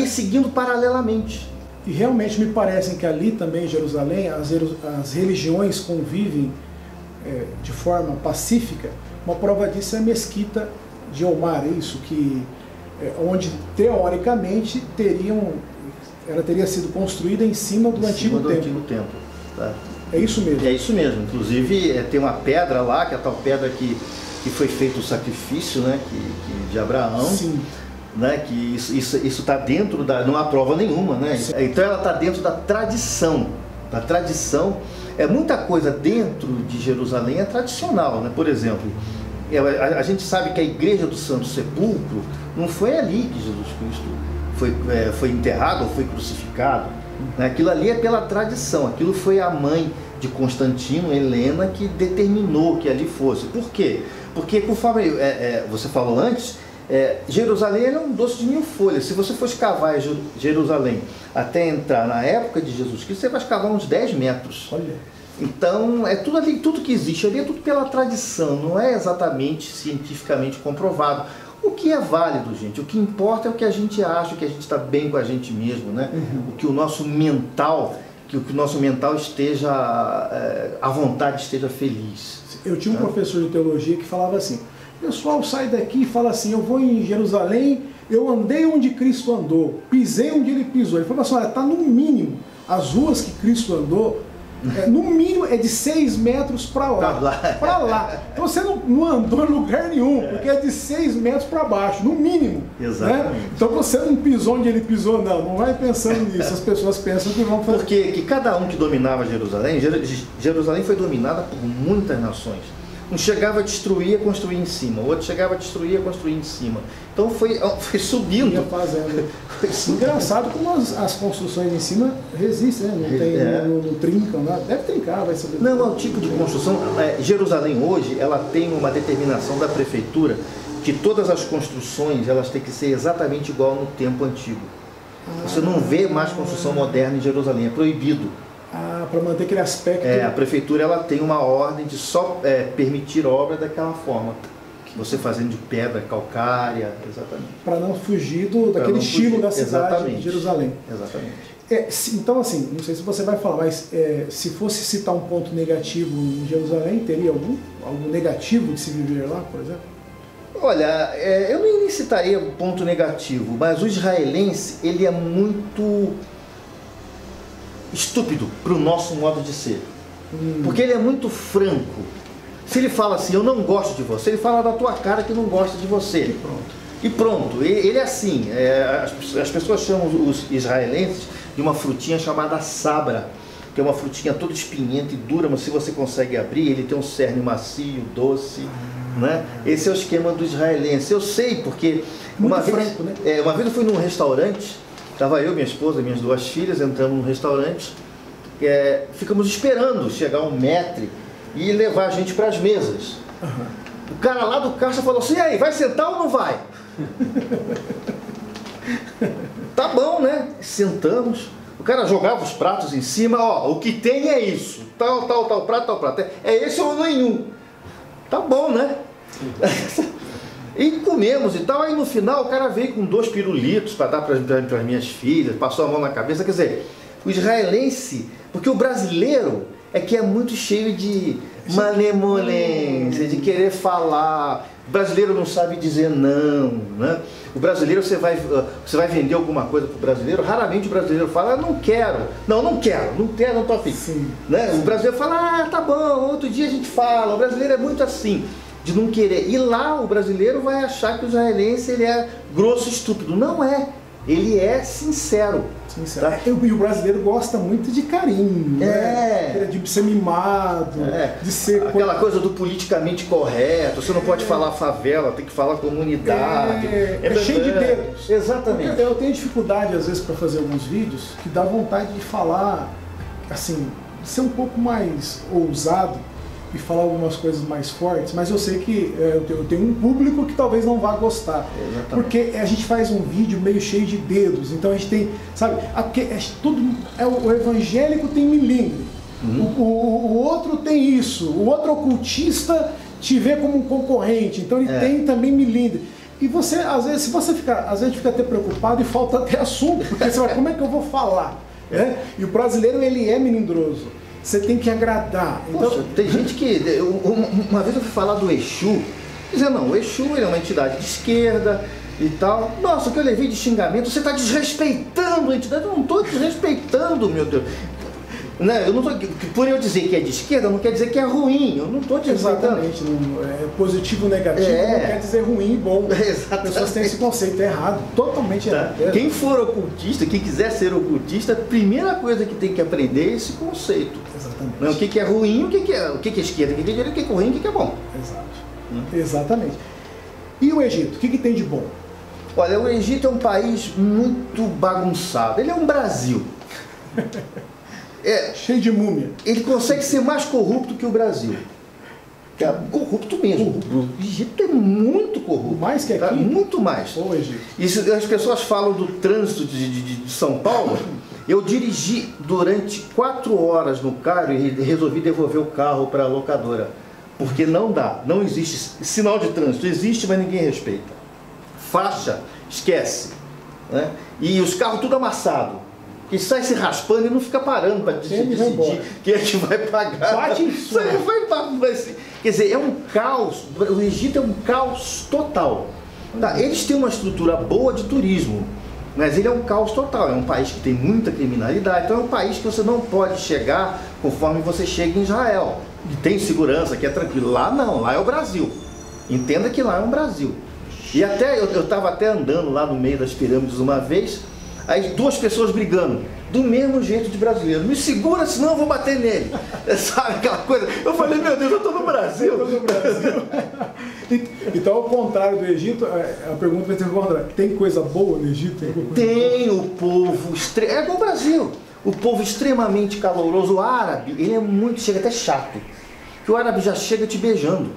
seguindo paralelamente. E realmente me parece que ali também em Jerusalém as religiões convivem de forma pacífica. Uma prova disso é a mesquita de Omar, isso que onde teoricamente ela teria sido construída em cima do antigo templo. Tá. É isso mesmo? É isso mesmo. Inclusive tem uma pedra lá, que é a tal pedra que foi feito o sacrifício, né, de Abraão. Sim. Né, que isso está dentro da... não há prova nenhuma, né? Sim. Então ela está dentro da tradição. Da tradição. É muita coisa dentro de Jerusalém é tradicional, né? Por exemplo, a gente sabe que a igreja do Santo Sepulcro não foi ali que Jesus Cristo foi enterrado ou foi crucificado. Aquilo ali é pela tradição, aquilo foi a mãe de Constantino, Helena, que determinou que ali fosse. Por quê? Porque, conforme você falou antes, Jerusalém era um doce de mil folhas. Se você for escavar Jerusalém até entrar na época de Jesus Cristo, você vai escavar uns 10 metros. Olha. Então, é tudo ali, tudo que existe ali é tudo pela tradição, não é exatamente cientificamente comprovado. O que é válido, gente? O que importa é o que a gente acha, que a gente está bem com a gente mesmo, né? Uhum. O que o nosso mental, esteja à vontade, esteja feliz. Eu tinha um professor de teologia que falava assim: o pessoal sai daqui e fala assim, eu vou em Jerusalém, eu andei onde Cristo andou, pisei onde ele pisou. Ele falou assim, olha, está no mínimo, as ruas que Cristo andou, no mínimo é de 6 metros para lá. Então você não andou em lugar nenhum, porque é de 6 metros para baixo, no mínimo. Exatamente. Né? Então você não pisou onde ele pisou, não vai pensando nisso. As pessoas pensam que vão fazer. Porque que cada um que dominava Jerusalém, Jerusalém foi dominada por muitas nações. Um chegava a destruir e construir em cima, o outro chegava a destruir e construir em cima. Então foi subindo. Engraçado como as construções em cima resistem, né? Não trincam, deve trincar, vai saber. Não, o tipo de construção. Jerusalém hoje ela tem uma determinação da prefeitura que todas as construções elas têm que ser exatamente igual no tempo antigo. Você não vê mais construção moderna em Jerusalém, é proibido. Ah, para manter aquele aspecto... A prefeitura ela tem uma ordem de só permitir obra daquela forma. Você fazendo de pedra calcária, exatamente. Para não fugir daquele estilo da cidade de Jerusalém. Exatamente. Então, assim, não sei se você vai falar, mas se fosse citar um ponto negativo em Jerusalém, teria algum negativo de se viver lá, por exemplo? Olha, eu nem citaria um ponto negativo, mas o israelense, ele é muito... estúpido para o nosso modo de ser, porque ele é muito franco. Se ele fala assim, eu não gosto de você, ele fala da tua cara que não gosta de você. E pronto. Ele é assim, as pessoas chamam os israelenses de uma frutinha chamada sabra, que é uma frutinha toda espinhenta e dura, mas se você consegue abrir, ele tem um cerne macio, doce, né? Esse é o esquema do israelense. Eu sei porque uma vez eu fui num restaurante. Estava eu, minha esposa, minhas 2 filhas, entramos num restaurante, ficamos esperando chegar um maître e levar a gente para as mesas. O cara lá do caixa falou assim, e aí, vai sentar ou não vai? Tá bom, né? Sentamos, o cara jogava os pratos em cima, ó, o que tem é isso, tal prato, é esse ou nenhum. Tá bom, né? E comemos e tal, aí no final o cara veio com 2 pirulitos para dar para as minhas filhas, passou a mão na cabeça, quer dizer, o israelense, porque o brasileiro é que é muito cheio de malemolência, de querer falar, o brasileiro não sabe dizer não, né? O brasileiro, você vai vender alguma coisa para o brasileiro, raramente o brasileiro fala, não quero, não quero, não tô afim, né? O brasileiro fala, ah, tá bom, outro dia a gente fala, o brasileiro é muito assim. De não querer. E lá o brasileiro vai achar que o israelense ele é grosso, estúpido. Não é. Ele é sincero. Tá? E o brasileiro gosta muito de carinho, né? De ser mimado, de ser... Aquela coisa do politicamente correto, você não pode falar favela, tem que falar comunidade. É cheio de dedos. Exatamente. Porque eu tenho dificuldade, às vezes, para fazer alguns vídeos, que dá vontade de falar, assim, de ser um pouco mais ousado, e falar algumas coisas mais fortes, mas eu sei que eu tenho um público que talvez não vá gostar. Exatamente. Porque a gente faz um vídeo meio cheio de dedos, então a gente tem, sabe, o evangélico tem milímetro, o outro tem isso, o outro ocultista te vê como um concorrente, então ele tem também milímetro. E você, às vezes, fica até preocupado e falta até assunto, porque você vai, como é que eu vou falar? Né? E o brasileiro, ele é melindroso. Você tem que agradar. Então... Poxa, tem gente que... Uma vez eu fui falar do Exu, dizendo, não, o Exu ele é uma entidade de esquerda e tal. Nossa, o que eu levei de xingamento, você está desrespeitando a entidade. Eu não estou desrespeitando, meu Deus. Não, eu não tô, por eu dizer que é de esquerda, não quer dizer que é ruim. Eu não estou desrespeitando. Exatamente. Positivo, negativo, não quer dizer ruim e bom. Exatamente. As pessoas têm esse conceito errado, totalmente errado. Quem for ocultista, quem quiser ser ocultista, a primeira coisa que tem que aprender é esse conceito. Exatamente. Não, o que é ruim, o que é esquerda, o que é direita, o que é ruim, o que é bom. Exato. Exatamente. E o Egito, o que tem de bom? Olha, o Egito é um país muito bagunçado. Ele é um Brasil. Cheio de múmia. Ele consegue ser mais corrupto que o Brasil. É corrupto mesmo. O Egito é muito corrupto. Mais que aqui? Tá? Muito mais. O Egito. Isso, as pessoas falam do trânsito de São Paulo. Eu dirigi durante 4 horas no carro e resolvi devolver o carro para a locadora. Porque não dá. Não existe sinal de trânsito. Existe, mas ninguém respeita. faixa, esquece. Né? E os carros tudo amassado. Que sai se raspando e não fica parando para decidir quem é que vai pagar. Bate isso, quer dizer, é um caos. O Egito é um caos total. Tá, eles têm uma estrutura boa de turismo, mas ele é um caos total. É um país que tem muita criminalidade. Então é um país que você não pode chegar conforme você chega em Israel. E tem segurança, que é tranquilo. Lá não, lá é o Brasil. Entenda que lá é um Brasil. E até eu estava até andando lá no meio das pirâmides uma vez, aí duas pessoas brigando, do mesmo jeito de brasileiro. Me segura, senão eu vou bater nele. Sabe aquela coisa? Eu falei, meu Deus, eu estou no Brasil. Então, ao contrário do Egito, a pergunta vai ser contra. Tem coisa boa no Egito? Tem o povo... É igual o Brasil. O povo extremamente caloroso. O árabe, ele é muito... Chega até chato. Porque o árabe já chega te beijando.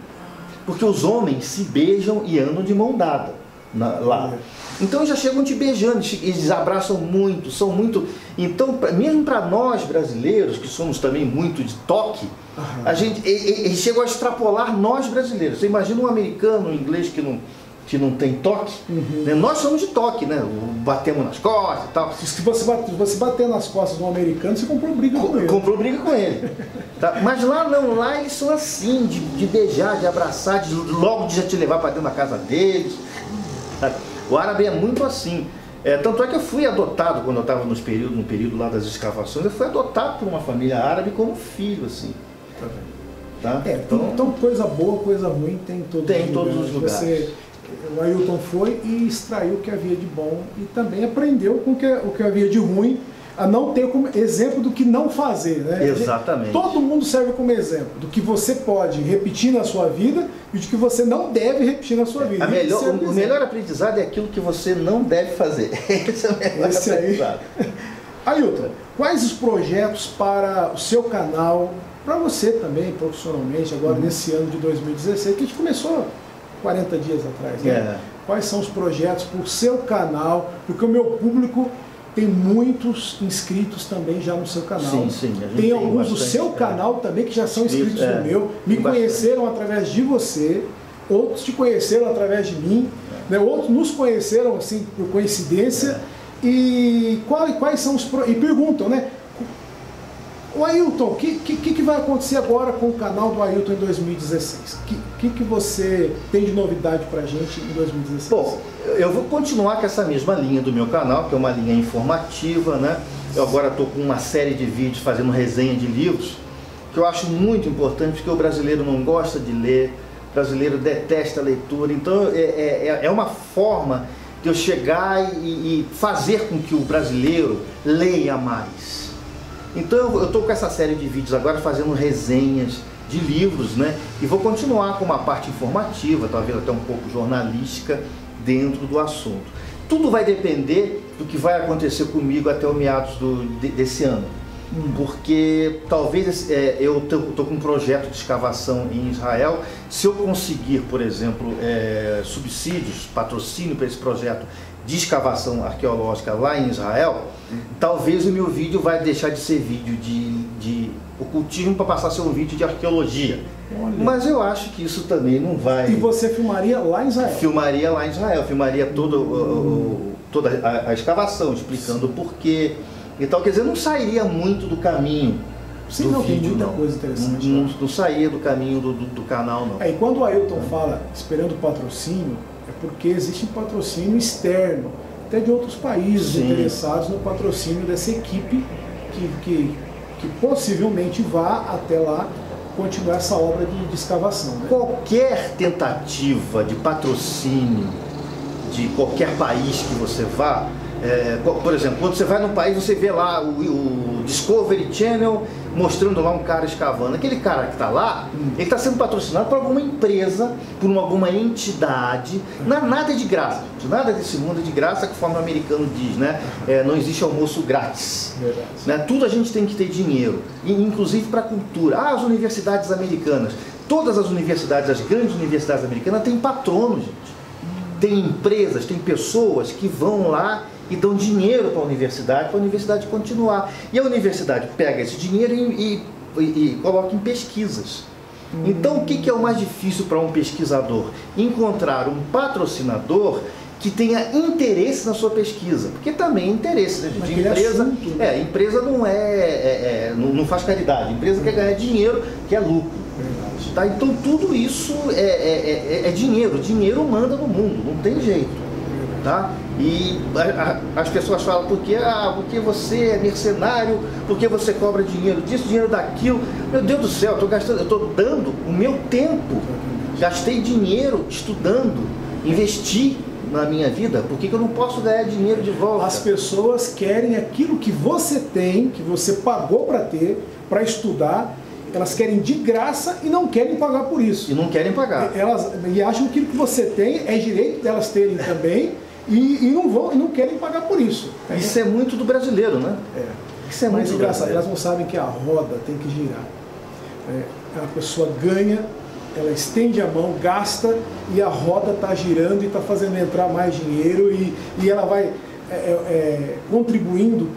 Porque os homens se beijam e andam de mão dada lá. Então já chegam te beijando, eles abraçam muito, são muito... Então, mesmo para nós brasileiros, que somos também muito de toque, a gente, eles chegam a extrapolar nós brasileiros. Você imagina um americano, um inglês que não tem toque? Né? Nós somos de toque, né? Batemos nas costas e tal. Se você bater nas costas de um americano, você comprou briga com ele. Comprou briga com ele. Tá? Mas lá não, lá eles são assim, de beijar, de abraçar, logo de já te levar para dentro da casa deles. Tá? O árabe é muito assim. Tanto é que eu fui adotado, quando eu estava no período lá das escavações, eu fui adotado por uma família árabe como filho, assim. Tá? Então, coisa boa, coisa ruim, tem em todos os lugares. O Aylton foi e extraiu o que havia de bom e também aprendeu com o que havia de ruim, a não ter como exemplo do que não fazer, né? Exatamente. Todo mundo serve como exemplo do que você pode repetir na sua vida e do que você não deve repetir na sua vida. O melhor aprendizado é aquilo que você não deve fazer. Esse é o melhor aprendizado. Aylton, quais os projetos para o seu canal, para você também, profissionalmente, agora nesse ano de 2016, que a gente começou 40 dias atrás, né? Quais são os projetos para o seu canal, porque o meu público... Tem muitos inscritos também já no seu canal. Sim, sim. Tem alguns do seu canal também que já são inscritos no meu. Me conheceram através de você, outros te conheceram através de mim, né? Outros nos conheceram assim por coincidência. E quais são os... E perguntam, né? O Aylton, o que vai acontecer agora com o canal do Aylton em 2016? O que você tem de novidade pra gente em 2016? Bom, eu vou continuar com essa mesma linha do meu canal, que é uma linha informativa, né? Eu agora estou com uma série de vídeos fazendo resenha de livros, que eu acho muito importante, porque o brasileiro não gosta de ler, o brasileiro detesta a leitura, então é uma forma de eu chegar e fazer com que o brasileiro leia mais. Então eu estou com essa série de vídeos agora fazendo resenhas de livros, né? E vou continuar com uma parte informativa, talvez até um pouco jornalística dentro do assunto. Tudo vai depender do que vai acontecer comigo até o meados desse ano. Porque talvez eu estou com um projeto de escavação em Israel. Se eu conseguir, por exemplo, subsídios, patrocínio para esse projeto de escavação arqueológica lá em Israel, talvez o meu vídeo vai deixar de ser vídeo de ocultismo para passar a ser um vídeo de arqueologia. Olha. Mas eu acho que isso também não vai... E você filmaria lá em Israel? Filmaria lá em Israel, filmaria toda a escavação, explicando o porquê e tal. Quer dizer, não sairia muito do caminho. Sim, não, vídeo, tem muita coisa interessante. Não saía do caminho do canal, não. E quando o Aylton fala esperando patrocínio, é porque existe um patrocínio externo, até de outros países interessados no patrocínio dessa equipe que possivelmente vá até lá continuar essa obra de escavação. Né? Qualquer tentativa de patrocínio de qualquer país que você vá, por exemplo, quando você vai num país, você vê lá o Discovery Channel mostrando lá um cara escavando. Aquele cara que está lá, ele está sendo patrocinado por alguma empresa, por alguma entidade. Nada é de graça, gente. Nada desse mundo é de graça, conforme o americano diz, né? Não existe almoço grátis. Né? Tudo a gente tem que ter dinheiro, inclusive para a cultura. As universidades americanas, todas as universidades, as grandes universidades americanas, têm patronos, gente. Tem empresas, tem pessoas que vão lá e dão dinheiro para a universidade continuar. E a universidade pega esse dinheiro e coloca em pesquisas. Então, o que é o mais difícil para um pesquisador? Encontrar um patrocinador que tenha interesse na sua pesquisa, porque também é interesse, né, gente? Empresa, assunto, né? Empresa não não faz caridade, empresa quer ganhar dinheiro, quer lucro. Verdade. Tá? Então tudo isso é dinheiro, dinheiro manda no mundo, não tem jeito. Tá? E as pessoas falam, porque você é mercenário, porque você cobra dinheiro disso, dinheiro daquilo. Meu Deus do céu, eu estou dando o meu tempo, gastei dinheiro estudando, investi na minha vida, por que eu não posso ganhar dinheiro de volta? As pessoas querem aquilo que você tem, que você pagou para ter, para estudar, elas querem de graça e não querem pagar por isso. E não querem pagar. E acham que o que você tem é direito delas terem também e não querem pagar por isso. Isso é muito do brasileiro, né? É. Isso é muito engraçado. Elas não sabem que a roda tem que girar. A pessoa ganha, ela estende a mão, gasta e a roda está girando e está fazendo entrar mais dinheiro e ela vai contribuindo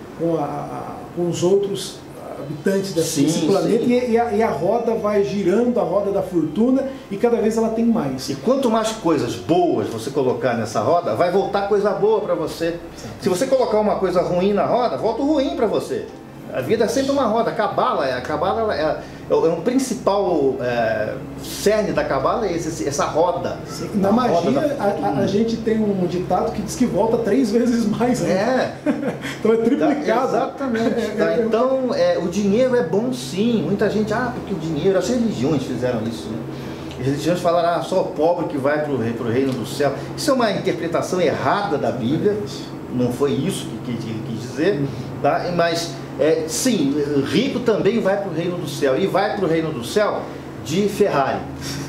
com os outros habitantes desse planeta e a roda vai girando, a roda da fortuna, e cada vez ela tem mais. E quanto mais coisas boas você colocar nessa roda, vai voltar coisa boa para você. Sim. Se você colocar uma coisa ruim na roda, volta o ruim para você. A vida é sempre uma roda. A Cabala é um principal cerne da Cabala, é essa roda. Sim, na magia, a gente tem um ditado que diz que volta 3 vezes mais. Né? É. Então é triplicado. Exatamente. Tá? Então, o dinheiro é bom sim. Muita gente, porque o dinheiro... As religiões fizeram isso, né? As religiões falaram, só o pobre que vai para o reino do céu. Isso é uma interpretação errada da Bíblia. Não foi isso que quis dizer. Tá? Mas... sim, rico também vai para o reino do céu, e vai para o reino do céu de Ferrari.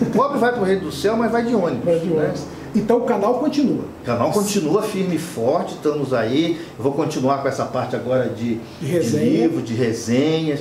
O pobre vai para o reino do céu, mas vai de ônibus. Vai de ônibus. Né? Então o canal continua. O canal continua firme e forte, estamos aí. Eu vou continuar com essa parte agora de livro, de resenhas.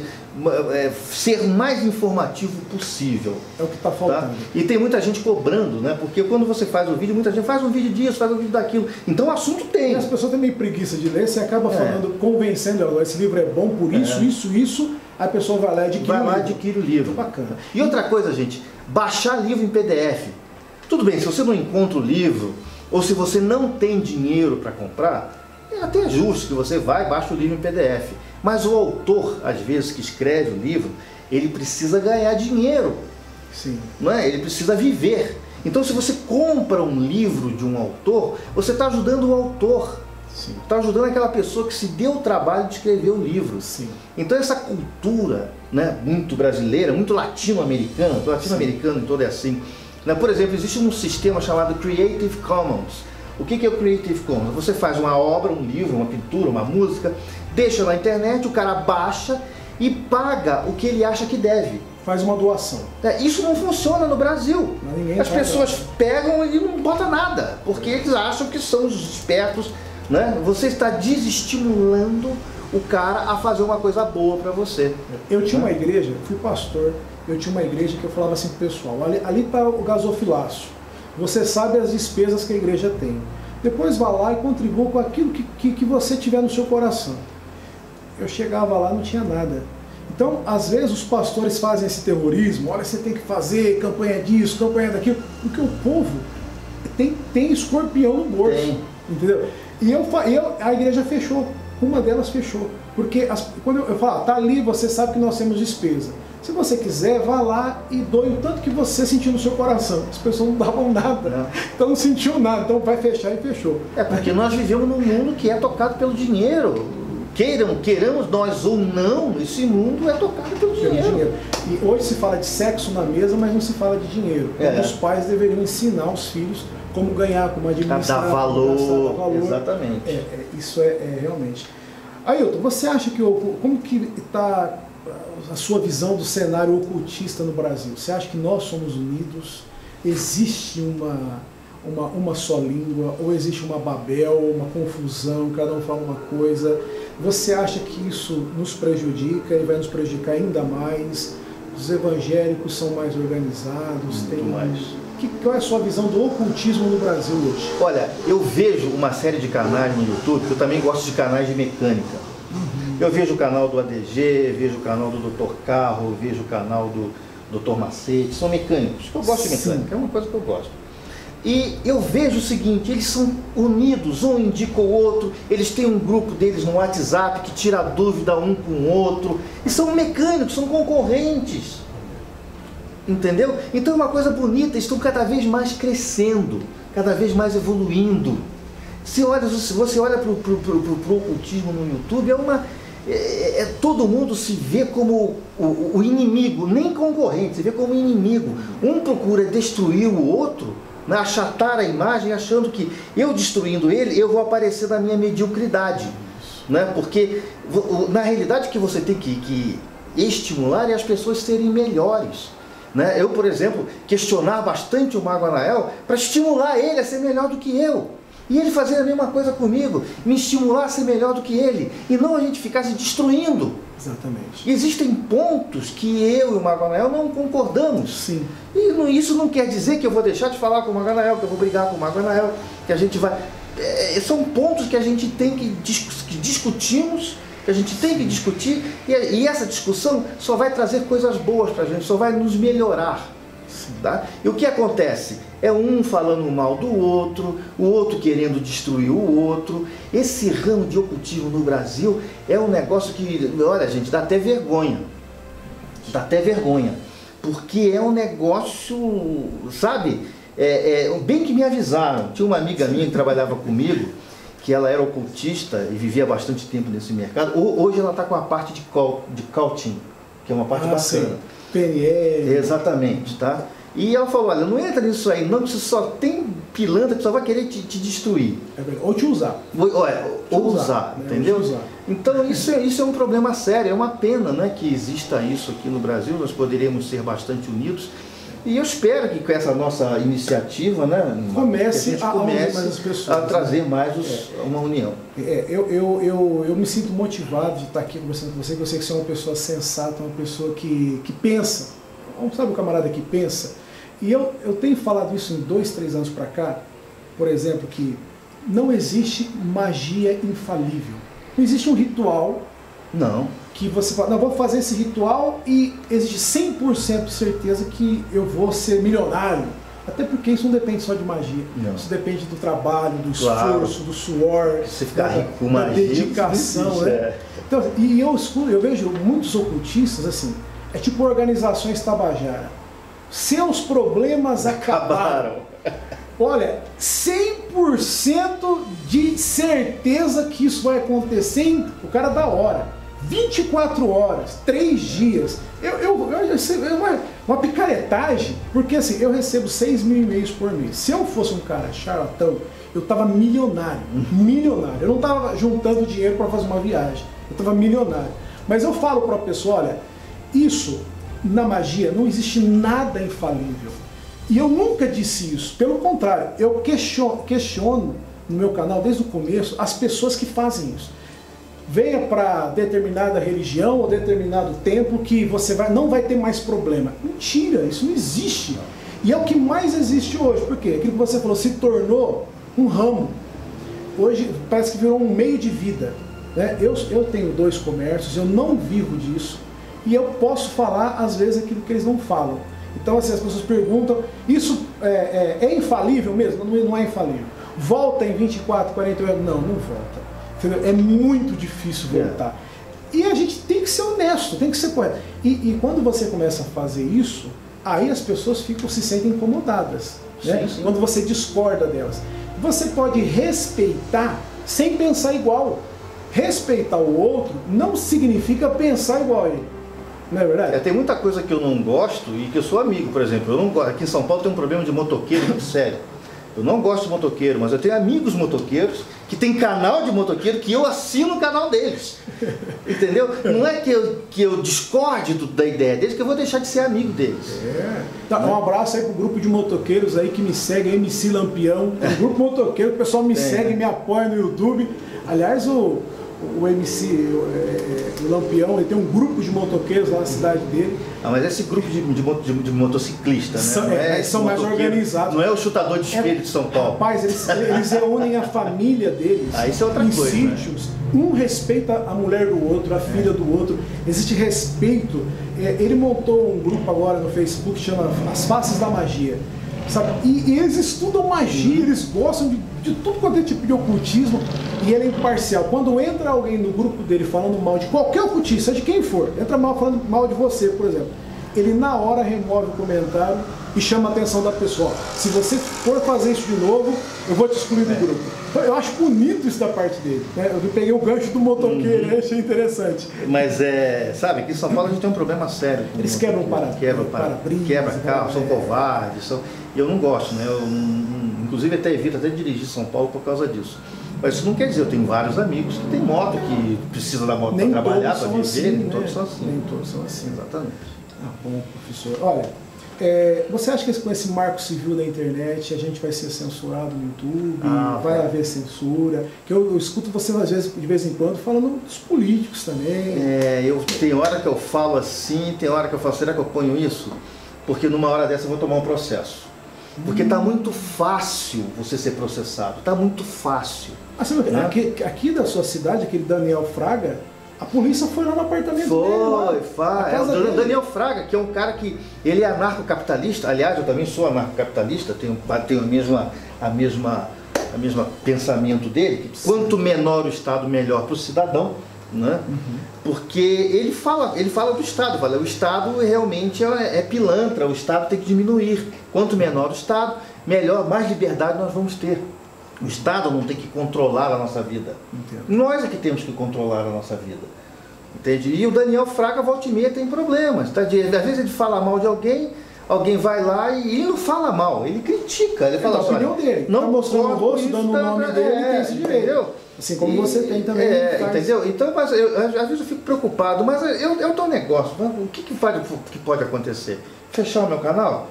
Ser mais informativo possível. É o que está faltando. Tá? E tem muita gente cobrando, né? Porque quando você faz um vídeo, muita gente faz um vídeo disso, faz um vídeo daquilo. Então o assunto tem. E as pessoas têm meio preguiça de ler, você acaba falando, convencendo ela, esse livro é bom por isso, isso, isso. A pessoa vai lá e adquire o livro. Bacana. E outra coisa, gente, baixar livro em PDF. Tudo bem, se você não encontra o livro, ou se você não tem dinheiro para comprar, é até justo que você vai e baixa o livro em PDF. Mas o autor, às vezes, que escreve o livro, ele precisa ganhar dinheiro. Sim. Não é? Ele precisa viver. Então, se você compra um livro de um autor, você está ajudando o autor. Está ajudando aquela pessoa que se deu o trabalho de escrever o livro. Sim. Então essa cultura, né, muito brasileira, muito latino-americana, latino-americano todo é assim. Por exemplo, existe um sistema chamado Creative Commons. O que é o Creative Commons? Você faz uma obra, um livro, uma pintura, uma música, deixa na internet, o cara baixa e paga o que ele acha que deve. Faz uma doação. Isso não funciona no Brasil. As pessoas pegam e não botam nada, porque eles acham que são os espertos. Né? Você está desestimulando o cara a fazer uma coisa boa para você. Eu tinha uma igreja, fui pastor, eu tinha uma igreja que eu falava assim pro pessoal, ali está o gasofilaço, você sabe as despesas que a igreja tem. Depois vá lá e contribua com aquilo que você tiver no seu coração. Eu chegava lá, não tinha nada. Então, às vezes os pastores fazem esse terrorismo, olha, você tem que fazer campanha disso, campanha daquilo, porque o povo tem escorpião no bolso, entendeu? E a igreja fechou, uma delas fechou, porque quando eu falo, tá ali, você sabe que nós temos despesa. Se você quiser, vá lá e doe o tanto que você sentiu no seu coração. As pessoas não davam nada, então não sentiu nada, então vai fechar e fechou. É porque nós vivemos num mundo que é tocado pelo dinheiro. Queiramos nós ou não, esse mundo é tocado pelo dinheiro. E hoje se fala de sexo na mesa, mas não se fala de dinheiro. Então, os pais deveriam ensinar os filhos como ganhar, como administrar, dar valor. Exatamente. Isso é realmente. Aylton, você acha que... Como que está a sua visão do cenário ocultista no Brasil? Você acha que nós somos unidos? Existe uma só língua? Ou existe uma Babel, uma confusão, cada um fala uma coisa? Você acha que isso nos prejudica e vai nos prejudicar ainda mais? Os evangélicos são mais organizados? Muito mais. Qual é a sua visão do ocultismo no Brasil hoje? Olha, eu vejo uma série de canais no YouTube, que eu também gosto de canais de mecânica. Eu vejo o canal do ADG, vejo o canal do Dr. Carro, vejo o canal do Dr. Macete, são mecânicos. Eu gosto de mecânica, é uma coisa que eu gosto. E eu vejo o seguinte, eles são unidos, um indica o outro, eles têm um grupo deles no WhatsApp que tira a dúvida um com o outro, e são mecânicos, são concorrentes. Entendeu? Então é uma coisa bonita, estão cada vez mais crescendo, cada vez mais evoluindo. Se você olha para o ocultismo no YouTube, todo mundo se vê como o inimigo, nem concorrente, se vê como inimigo. Um procura destruir o outro, né, achatar a imagem, achando que eu destruindo ele, eu vou aparecer na minha mediocridade. Né? Porque na realidade o que você tem que estimular é as pessoas serem melhores. Né? Eu, por exemplo, questionar bastante o Mago Anael para estimular ele a ser melhor do que eu. E ele fazer a mesma coisa comigo, me estimular a ser melhor do que ele. E não a gente ficar se destruindo. Exatamente. E existem pontos que eu e o Mago Anael não concordamos. Sim. E isso não quer dizer que eu vou deixar de falar com o Mago Anael, que eu vou brigar com o Mago Anael, que a gente vai... são pontos que a gente tem que discutimos, que a gente tem que discutir, e essa discussão só vai trazer coisas boas pra gente, só vai nos melhorar. Tá? E o que acontece? É um falando mal do outro, o outro querendo destruir o outro. Esse ramo de ocultismo no Brasil é um negócio que, olha gente, dá até vergonha. Dá até vergonha. Porque é um negócio, sabe? Bem que me avisaram. Tinha uma amiga minha que trabalhava comigo, que ela era ocultista e vivia bastante tempo nesse mercado. Hoje ela está com a parte de coaching, que é uma parte bacana. Sim. PNL. Exatamente, tá? E ela falou, olha, não entra nisso aí, não, que você só tem pilantra que só vai querer te destruir. Ou te usar. Ou usar, né? Entendeu? Ou te usar. Então isso é um problema sério, é uma pena, né, que exista isso aqui no Brasil, nós poderíamos ser bastante unidos. E eu espero que com essa nossa iniciativa, né, comece a trazer mais uma união. Eu me sinto motivado de estar aqui conversando com você, que eu sei que você é uma pessoa sensata, uma pessoa que pensa. Sabe o camarada que pensa? E eu tenho falado isso em 2, 3 anos para cá, por exemplo, que não existe magia infalível. Não existe um ritual... Não. Que você fala, não, vou fazer esse ritual e existe 100% de certeza que eu vou ser milionário. Até porque isso não depende só de magia. Não. Isso depende do trabalho, do esforço, do suor, você fica rico com magia, dedicação. Existe, né? Então, e eu vejo muitos ocultistas assim, é tipo organizações Tabajara. Seus problemas acabaram. Olha, 100% de certeza que isso vai acontecer em, o cara da hora. 24 horas, 3 dias, eu recebo uma picaretagem, porque assim, eu recebo 6 mil e-mails por mês. Se eu fosse um cara charlatão, eu tava milionário, milionário. Eu não tava juntando dinheiro para fazer uma viagem, eu tava milionário. Mas eu falo para a pessoa, olha, isso na magia não existe nada infalível. E eu nunca disse isso, pelo contrário, eu questiono no meu canal desde o começo as pessoas que fazem isso. Venha para determinada religião ou determinado templo que você não vai ter mais problema. Mentira, isso não existe. E é o que mais existe hoje, porque aquilo que você falou se tornou um ramo. Hoje parece que virou um meio de vida. Né? Eu tenho 2 comércios, eu não vivo disso e eu posso falar às vezes aquilo que eles não falam. Então assim, as pessoas perguntam, isso é infalível mesmo? Não é infalível. Volta em 24, 48 anos? Não volta. É muito difícil voltar. E a gente tem que ser honesto, tem que ser correto. E quando você começa a fazer isso, aí as pessoas se sentem incomodadas. Sim, né? Sim. Quando você discorda delas. Você pode respeitar sem pensar igual. Respeitar o outro não significa pensar igual a ele. Não é verdade? Tem muita coisa que eu não gosto e que eu sou amigo, por exemplo. Eu não gosto. Aqui em São Paulo tem um problema de motoqueiro muito sério. Eu não gosto de motoqueiro, mas eu tenho amigos motoqueiros que tem canal de motoqueiro que eu assino o canal deles. Entendeu? Não é que eu discorde da ideia deles que eu vou deixar de ser amigo deles. Tá, um abraço aí pro grupo de motoqueiros aí que me segue, MC Lampião. O grupo motoqueiro, o pessoal me segue, me apoia no YouTube. Aliás, o MC o Lampião, ele tem um grupo de motoqueiros lá na cidade dele. Ah, mas esse grupo de motociclistas, né? São mais organizados. Não é o chutador de espelho de São Paulo. Rapaz, eles reúnem a família deles em sítios. Né? Um respeita a mulher do outro, a filha do outro. Existe respeito. Ele montou um grupo agora no Facebook que chama As Faces da Magia. sabe? E eles estudam magia, eles gostam de tudo quanto é tipo de ocultismo, e ele é imparcial. Quando entra alguém no grupo dele falando mal de qualquer ocultista, de quem for, entra mal falando mal de você, por exemplo, ele na hora remove o comentário e chama a atenção da pessoa. Se você for fazer isso de novo, eu vou te excluir do grupo. Então, eu acho bonito isso da parte dele, né? Eu peguei o gancho do motoqueiro, achei interessante. Mas é, sabe, aqui em São Paulo a gente tem um problema sério. Eles quebram o para-brisa, quebra carro, são covardes, são... E eu não gosto, né? Eu, inclusive até evito até dirigir São Paulo por causa disso. Mas isso não quer dizer, eu tenho vários amigos que tem moto, que precisa da moto para trabalhar, para viver, assim, nem todos são assim. Nem todos são assim, exatamente. Ah, bom, professor. Olha, você acha que com esse marco civil da internet a gente vai ser censurado no YouTube? Vai haver censura? Que eu escuto você às vezes, de vez em quando, falando dos políticos também. É, tem hora que eu falo assim, tem hora que eu falo, será que eu ponho isso? Porque numa hora dessa eu vou tomar um processo. Porque tá muito fácil você ser processado, tá muito fácil. Ah, sabe, né? aqui da sua cidade, aquele Daniel Fraga, a polícia foi lá no apartamento dele. O Daniel Fraga, que é um cara que ele é anarcocapitalista. Aliás, eu também sou anarcocapitalista, tenho a mesma pensamento dele. Que quanto menor o Estado, melhor para o cidadão, né? Porque ele fala do Estado, o Estado realmente é pilantra, o Estado tem que diminuir. Quanto menor o Estado, melhor, mais liberdade nós vamos ter. O Estado não tem que controlar a nossa vida. Entendo. Nós é que temos que controlar a nossa vida. Entende? E o Daniel Fraga, volta e meia, tem problemas. Tá? Às vezes ele fala mal de alguém, alguém vai lá e ele não fala mal, ele critica. Ele fala assim, não mostrou o rosto, dando o nome dele, ele tem esse direito. Entendeu? Assim como você tem também. Entendeu? Então, mas às vezes eu fico preocupado, mas eu tô um negócio. O que pode acontecer? Fechar o meu canal?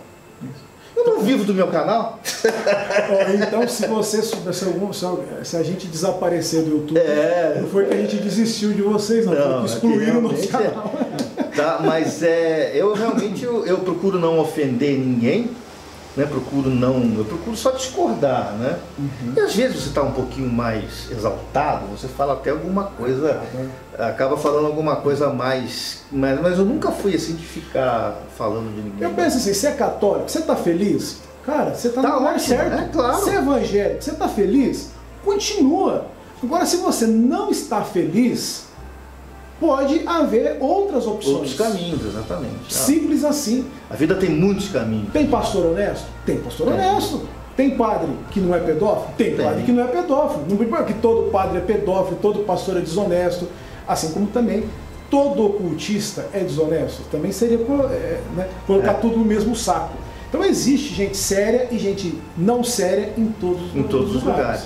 Eu não vivo do meu canal. Então, se você se a gente desaparecer do YouTube, não foi que a gente desistiu de vocês, não. Foi que excluíram o nosso canal. Tá, mas eu realmente eu procuro não ofender ninguém, né? Eu procuro só discordar, né? E às vezes você está um pouquinho mais exaltado, você fala até alguma coisa, acaba falando alguma coisa mais... Mas eu nunca fui assim de ficar falando de ninguém. Eu penso assim, você é católico, você está feliz? Cara, você está no lugar certo. É, claro. Você é evangélico, você está feliz? Continua. Agora, se você não está feliz, pode haver outras opções. Outros caminhos, exatamente. Simples assim. A vida tem muitos caminhos. Tem pastor honesto? Tem pastor honesto. Tem padre que não é pedófilo? Tem padre que não é pedófilo. Não importa que todo padre é pedófilo, todo pastor é desonesto. Assim como também todo ocultista é desonesto. Também seria colocar tudo no mesmo saco. Então existe gente séria e gente não séria em todos os lugares.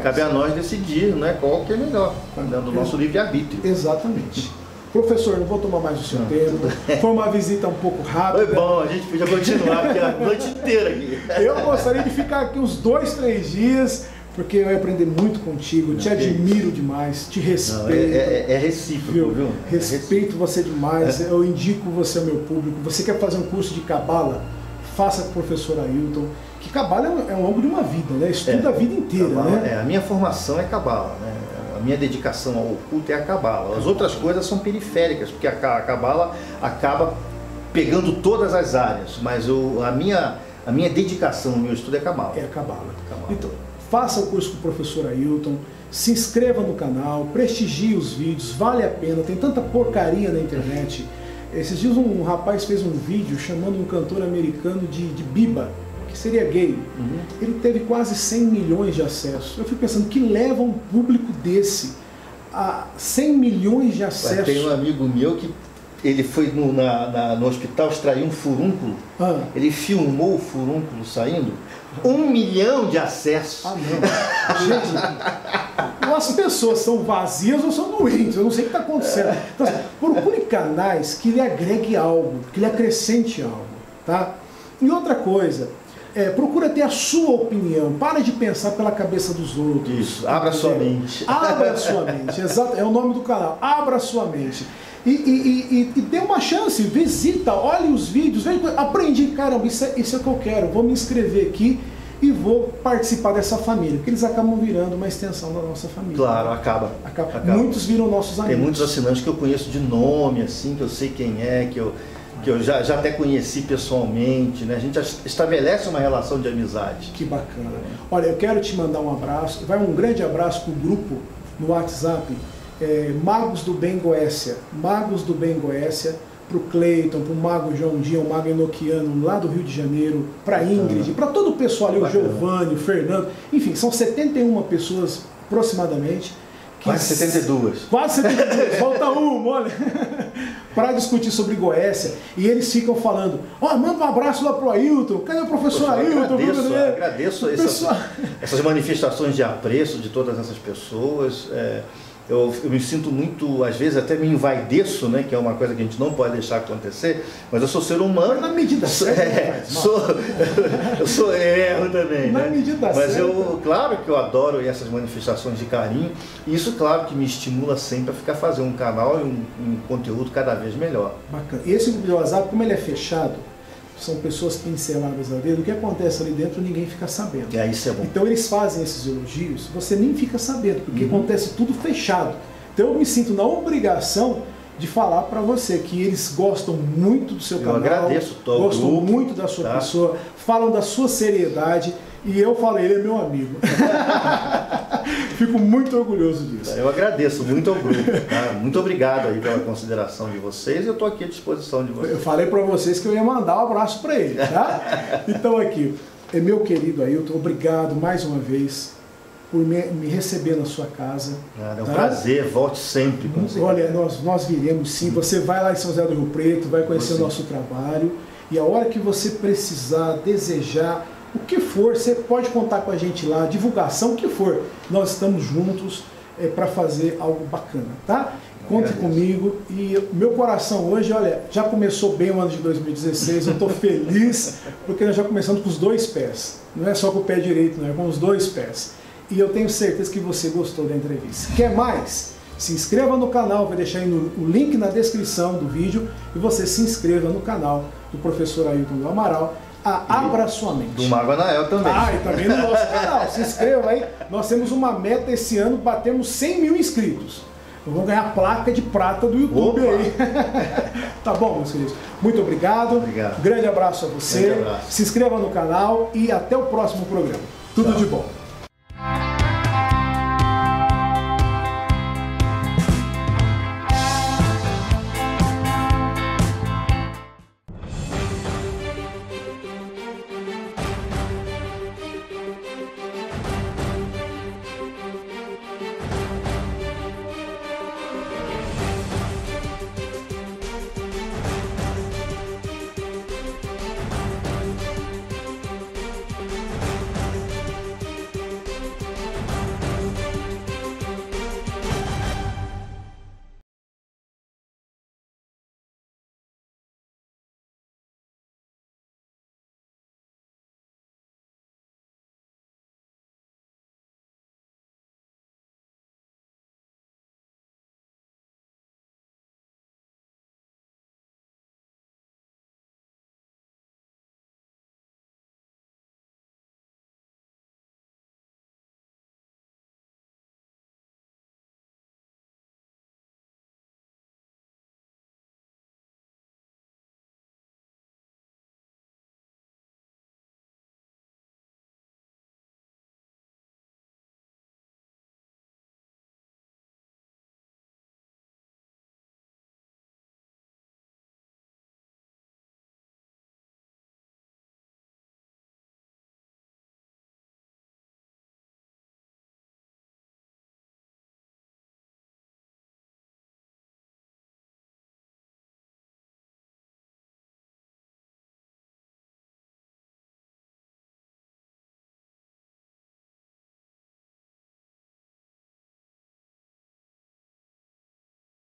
Cabe a nós decidir, né, qual que é melhor, dando o nosso livre-arbítrio. Exatamente. Professor, não vou tomar mais o seu tempo. Foi uma visita um pouco rápida. Foi bom, a gente podia continuar aqui a noite inteira aqui. Eu gostaria de ficar aqui uns 2, 3 dias, porque eu ia aprender muito contigo, te admiro demais, te respeito. É recíproco, viu? Respeito você demais, eu indico você ao meu público. Você quer fazer um curso de Cabala? Faça com o professor Aylton, que Cabala é ao longo de uma vida, né? Estuda a vida inteira, Cabala, né? A minha formação é Cabala, né? A minha dedicação ao oculto é a Cabala. As outras coisas são periféricas, porque a Cabala acaba pegando todas as áreas, mas a minha dedicação, o meu estudo é Cabala. É a Cabala. Então, faça o curso com o professor Aylton, se inscreva no canal, prestigie os vídeos, vale a pena, tem tanta porcaria na internet. Esses dias um rapaz fez um vídeo chamando um cantor americano de biba, que seria gay. Ele teve quase 100 milhões de acessos. Eu fico pensando, que leva um público desse a 100 milhões de acessos? Tem um amigo meu que ele foi no hospital extrair um furúnculo. Ele filmou o furúnculo saindo. 1 milhão de acessos. Gente, ou as pessoas são vazias ou são doentes. Eu não sei o que está acontecendo. Então, procure canais que lhe agregue algo, que lhe acrescente algo, tá? E outra coisa, procura ter a sua opinião. Para de pensar pela cabeça dos outros. Isso. Abra sua mente. Abra sua mente. Exato. É o nome do canal. Abra sua mente. E dê uma chance, visita, olhe os vídeos, aprendi, caramba, isso é o que eu quero, vou me inscrever aqui e vou participar dessa família, porque eles acabam virando uma extensão da nossa família. Claro, acaba. Muitos viram nossos amigos. Tem muitos assinantes que eu conheço de nome, assim, que eu sei quem é, que eu que eu já até conheci pessoalmente, né? A gente estabelece uma relação de amizade. Que bacana. Olha, eu quero te mandar um abraço, vai um grande abraço para o grupo no WhatsApp, Magos do Bem Goétia, Magos do Bem Goétia, para o Cleiton, para o Mago João Dia, o Mago Enoquiano, lá do Rio de Janeiro, para Ingrid, para todo o pessoal ali, o Giovanni, o Fernando, enfim, são 71 pessoas aproximadamente. Quase 72. Quase 72, falta uma, olha. Para discutir sobre Goécia. E eles ficam falando, ó, manda um abraço lá pro Aylton. Cadê o professor Aylton? Agradeço essas manifestações de apreço de todas essas pessoas. Eu me sinto muito, às vezes até me envaideço, né, que é uma coisa que a gente não pode deixar acontecer, mas eu sou ser humano. Na medida certa. Eu erro também, né? Na medida certa. Mas eu, claro que eu adoro essas manifestações de carinho, e isso, claro, que me estimula sempre a ficar fazendo um canal e um conteúdo cada vez melhor. Bacana. Esse grupo de WhatsApp, como ele é fechado, são pessoas pinceladas a dedo, o que acontece ali dentro ninguém fica sabendo. Isso é bom. Então eles fazem esses elogios, você nem fica sabendo, porque acontece tudo fechado. Então eu me sinto na obrigação de falar para você que eles gostam muito do seu canal. Eu agradeço todo mundo. Gostam muito da sua pessoa, falam da sua seriedade, e eu falei, ele é meu amigo. Fico muito orgulhoso disso. Eu agradeço muito ao grupo. Tá? Muito obrigado aí pela consideração de vocês. Eu estou aqui à disposição de vocês. Eu falei para vocês que eu ia mandar um abraço para ele. Tá? Então aqui, meu querido Aylton, obrigado mais uma vez por me receber na sua casa. É um prazer, volte sempre. Olha, nós viremos sim. Você vai lá em São José do Rio Preto, vai conhecer o nosso trabalho. E a hora que você precisar, desejar, o que for, você pode contar com a gente lá, divulgação, o que for. Nós estamos juntos para fazer algo bacana, tá? Conte comigo. E meu coração hoje, olha, já começou bem o ano de 2016, eu estou feliz, porque nós já começamos com os dois pés. Não é só com o pé direito, não é com os dois pés. E eu tenho certeza que você gostou da entrevista. Quer mais? Se inscreva no canal, vou deixar aí o link na descrição do vídeo, e você se inscreva no canal do professor Aylton do Amaral, Abra Sua Mente. Do Mago Anael também. E também no nosso canal. Se inscreva aí. Nós temos uma meta esse ano, batemos 100 mil inscritos. Nós vamos ganhar a placa de prata do YouTube. Opa. Aí. Tá bom, meus queridos? Muito obrigado. Grande abraço a você. Se inscreva no canal e até o próximo programa. Tudo de bom.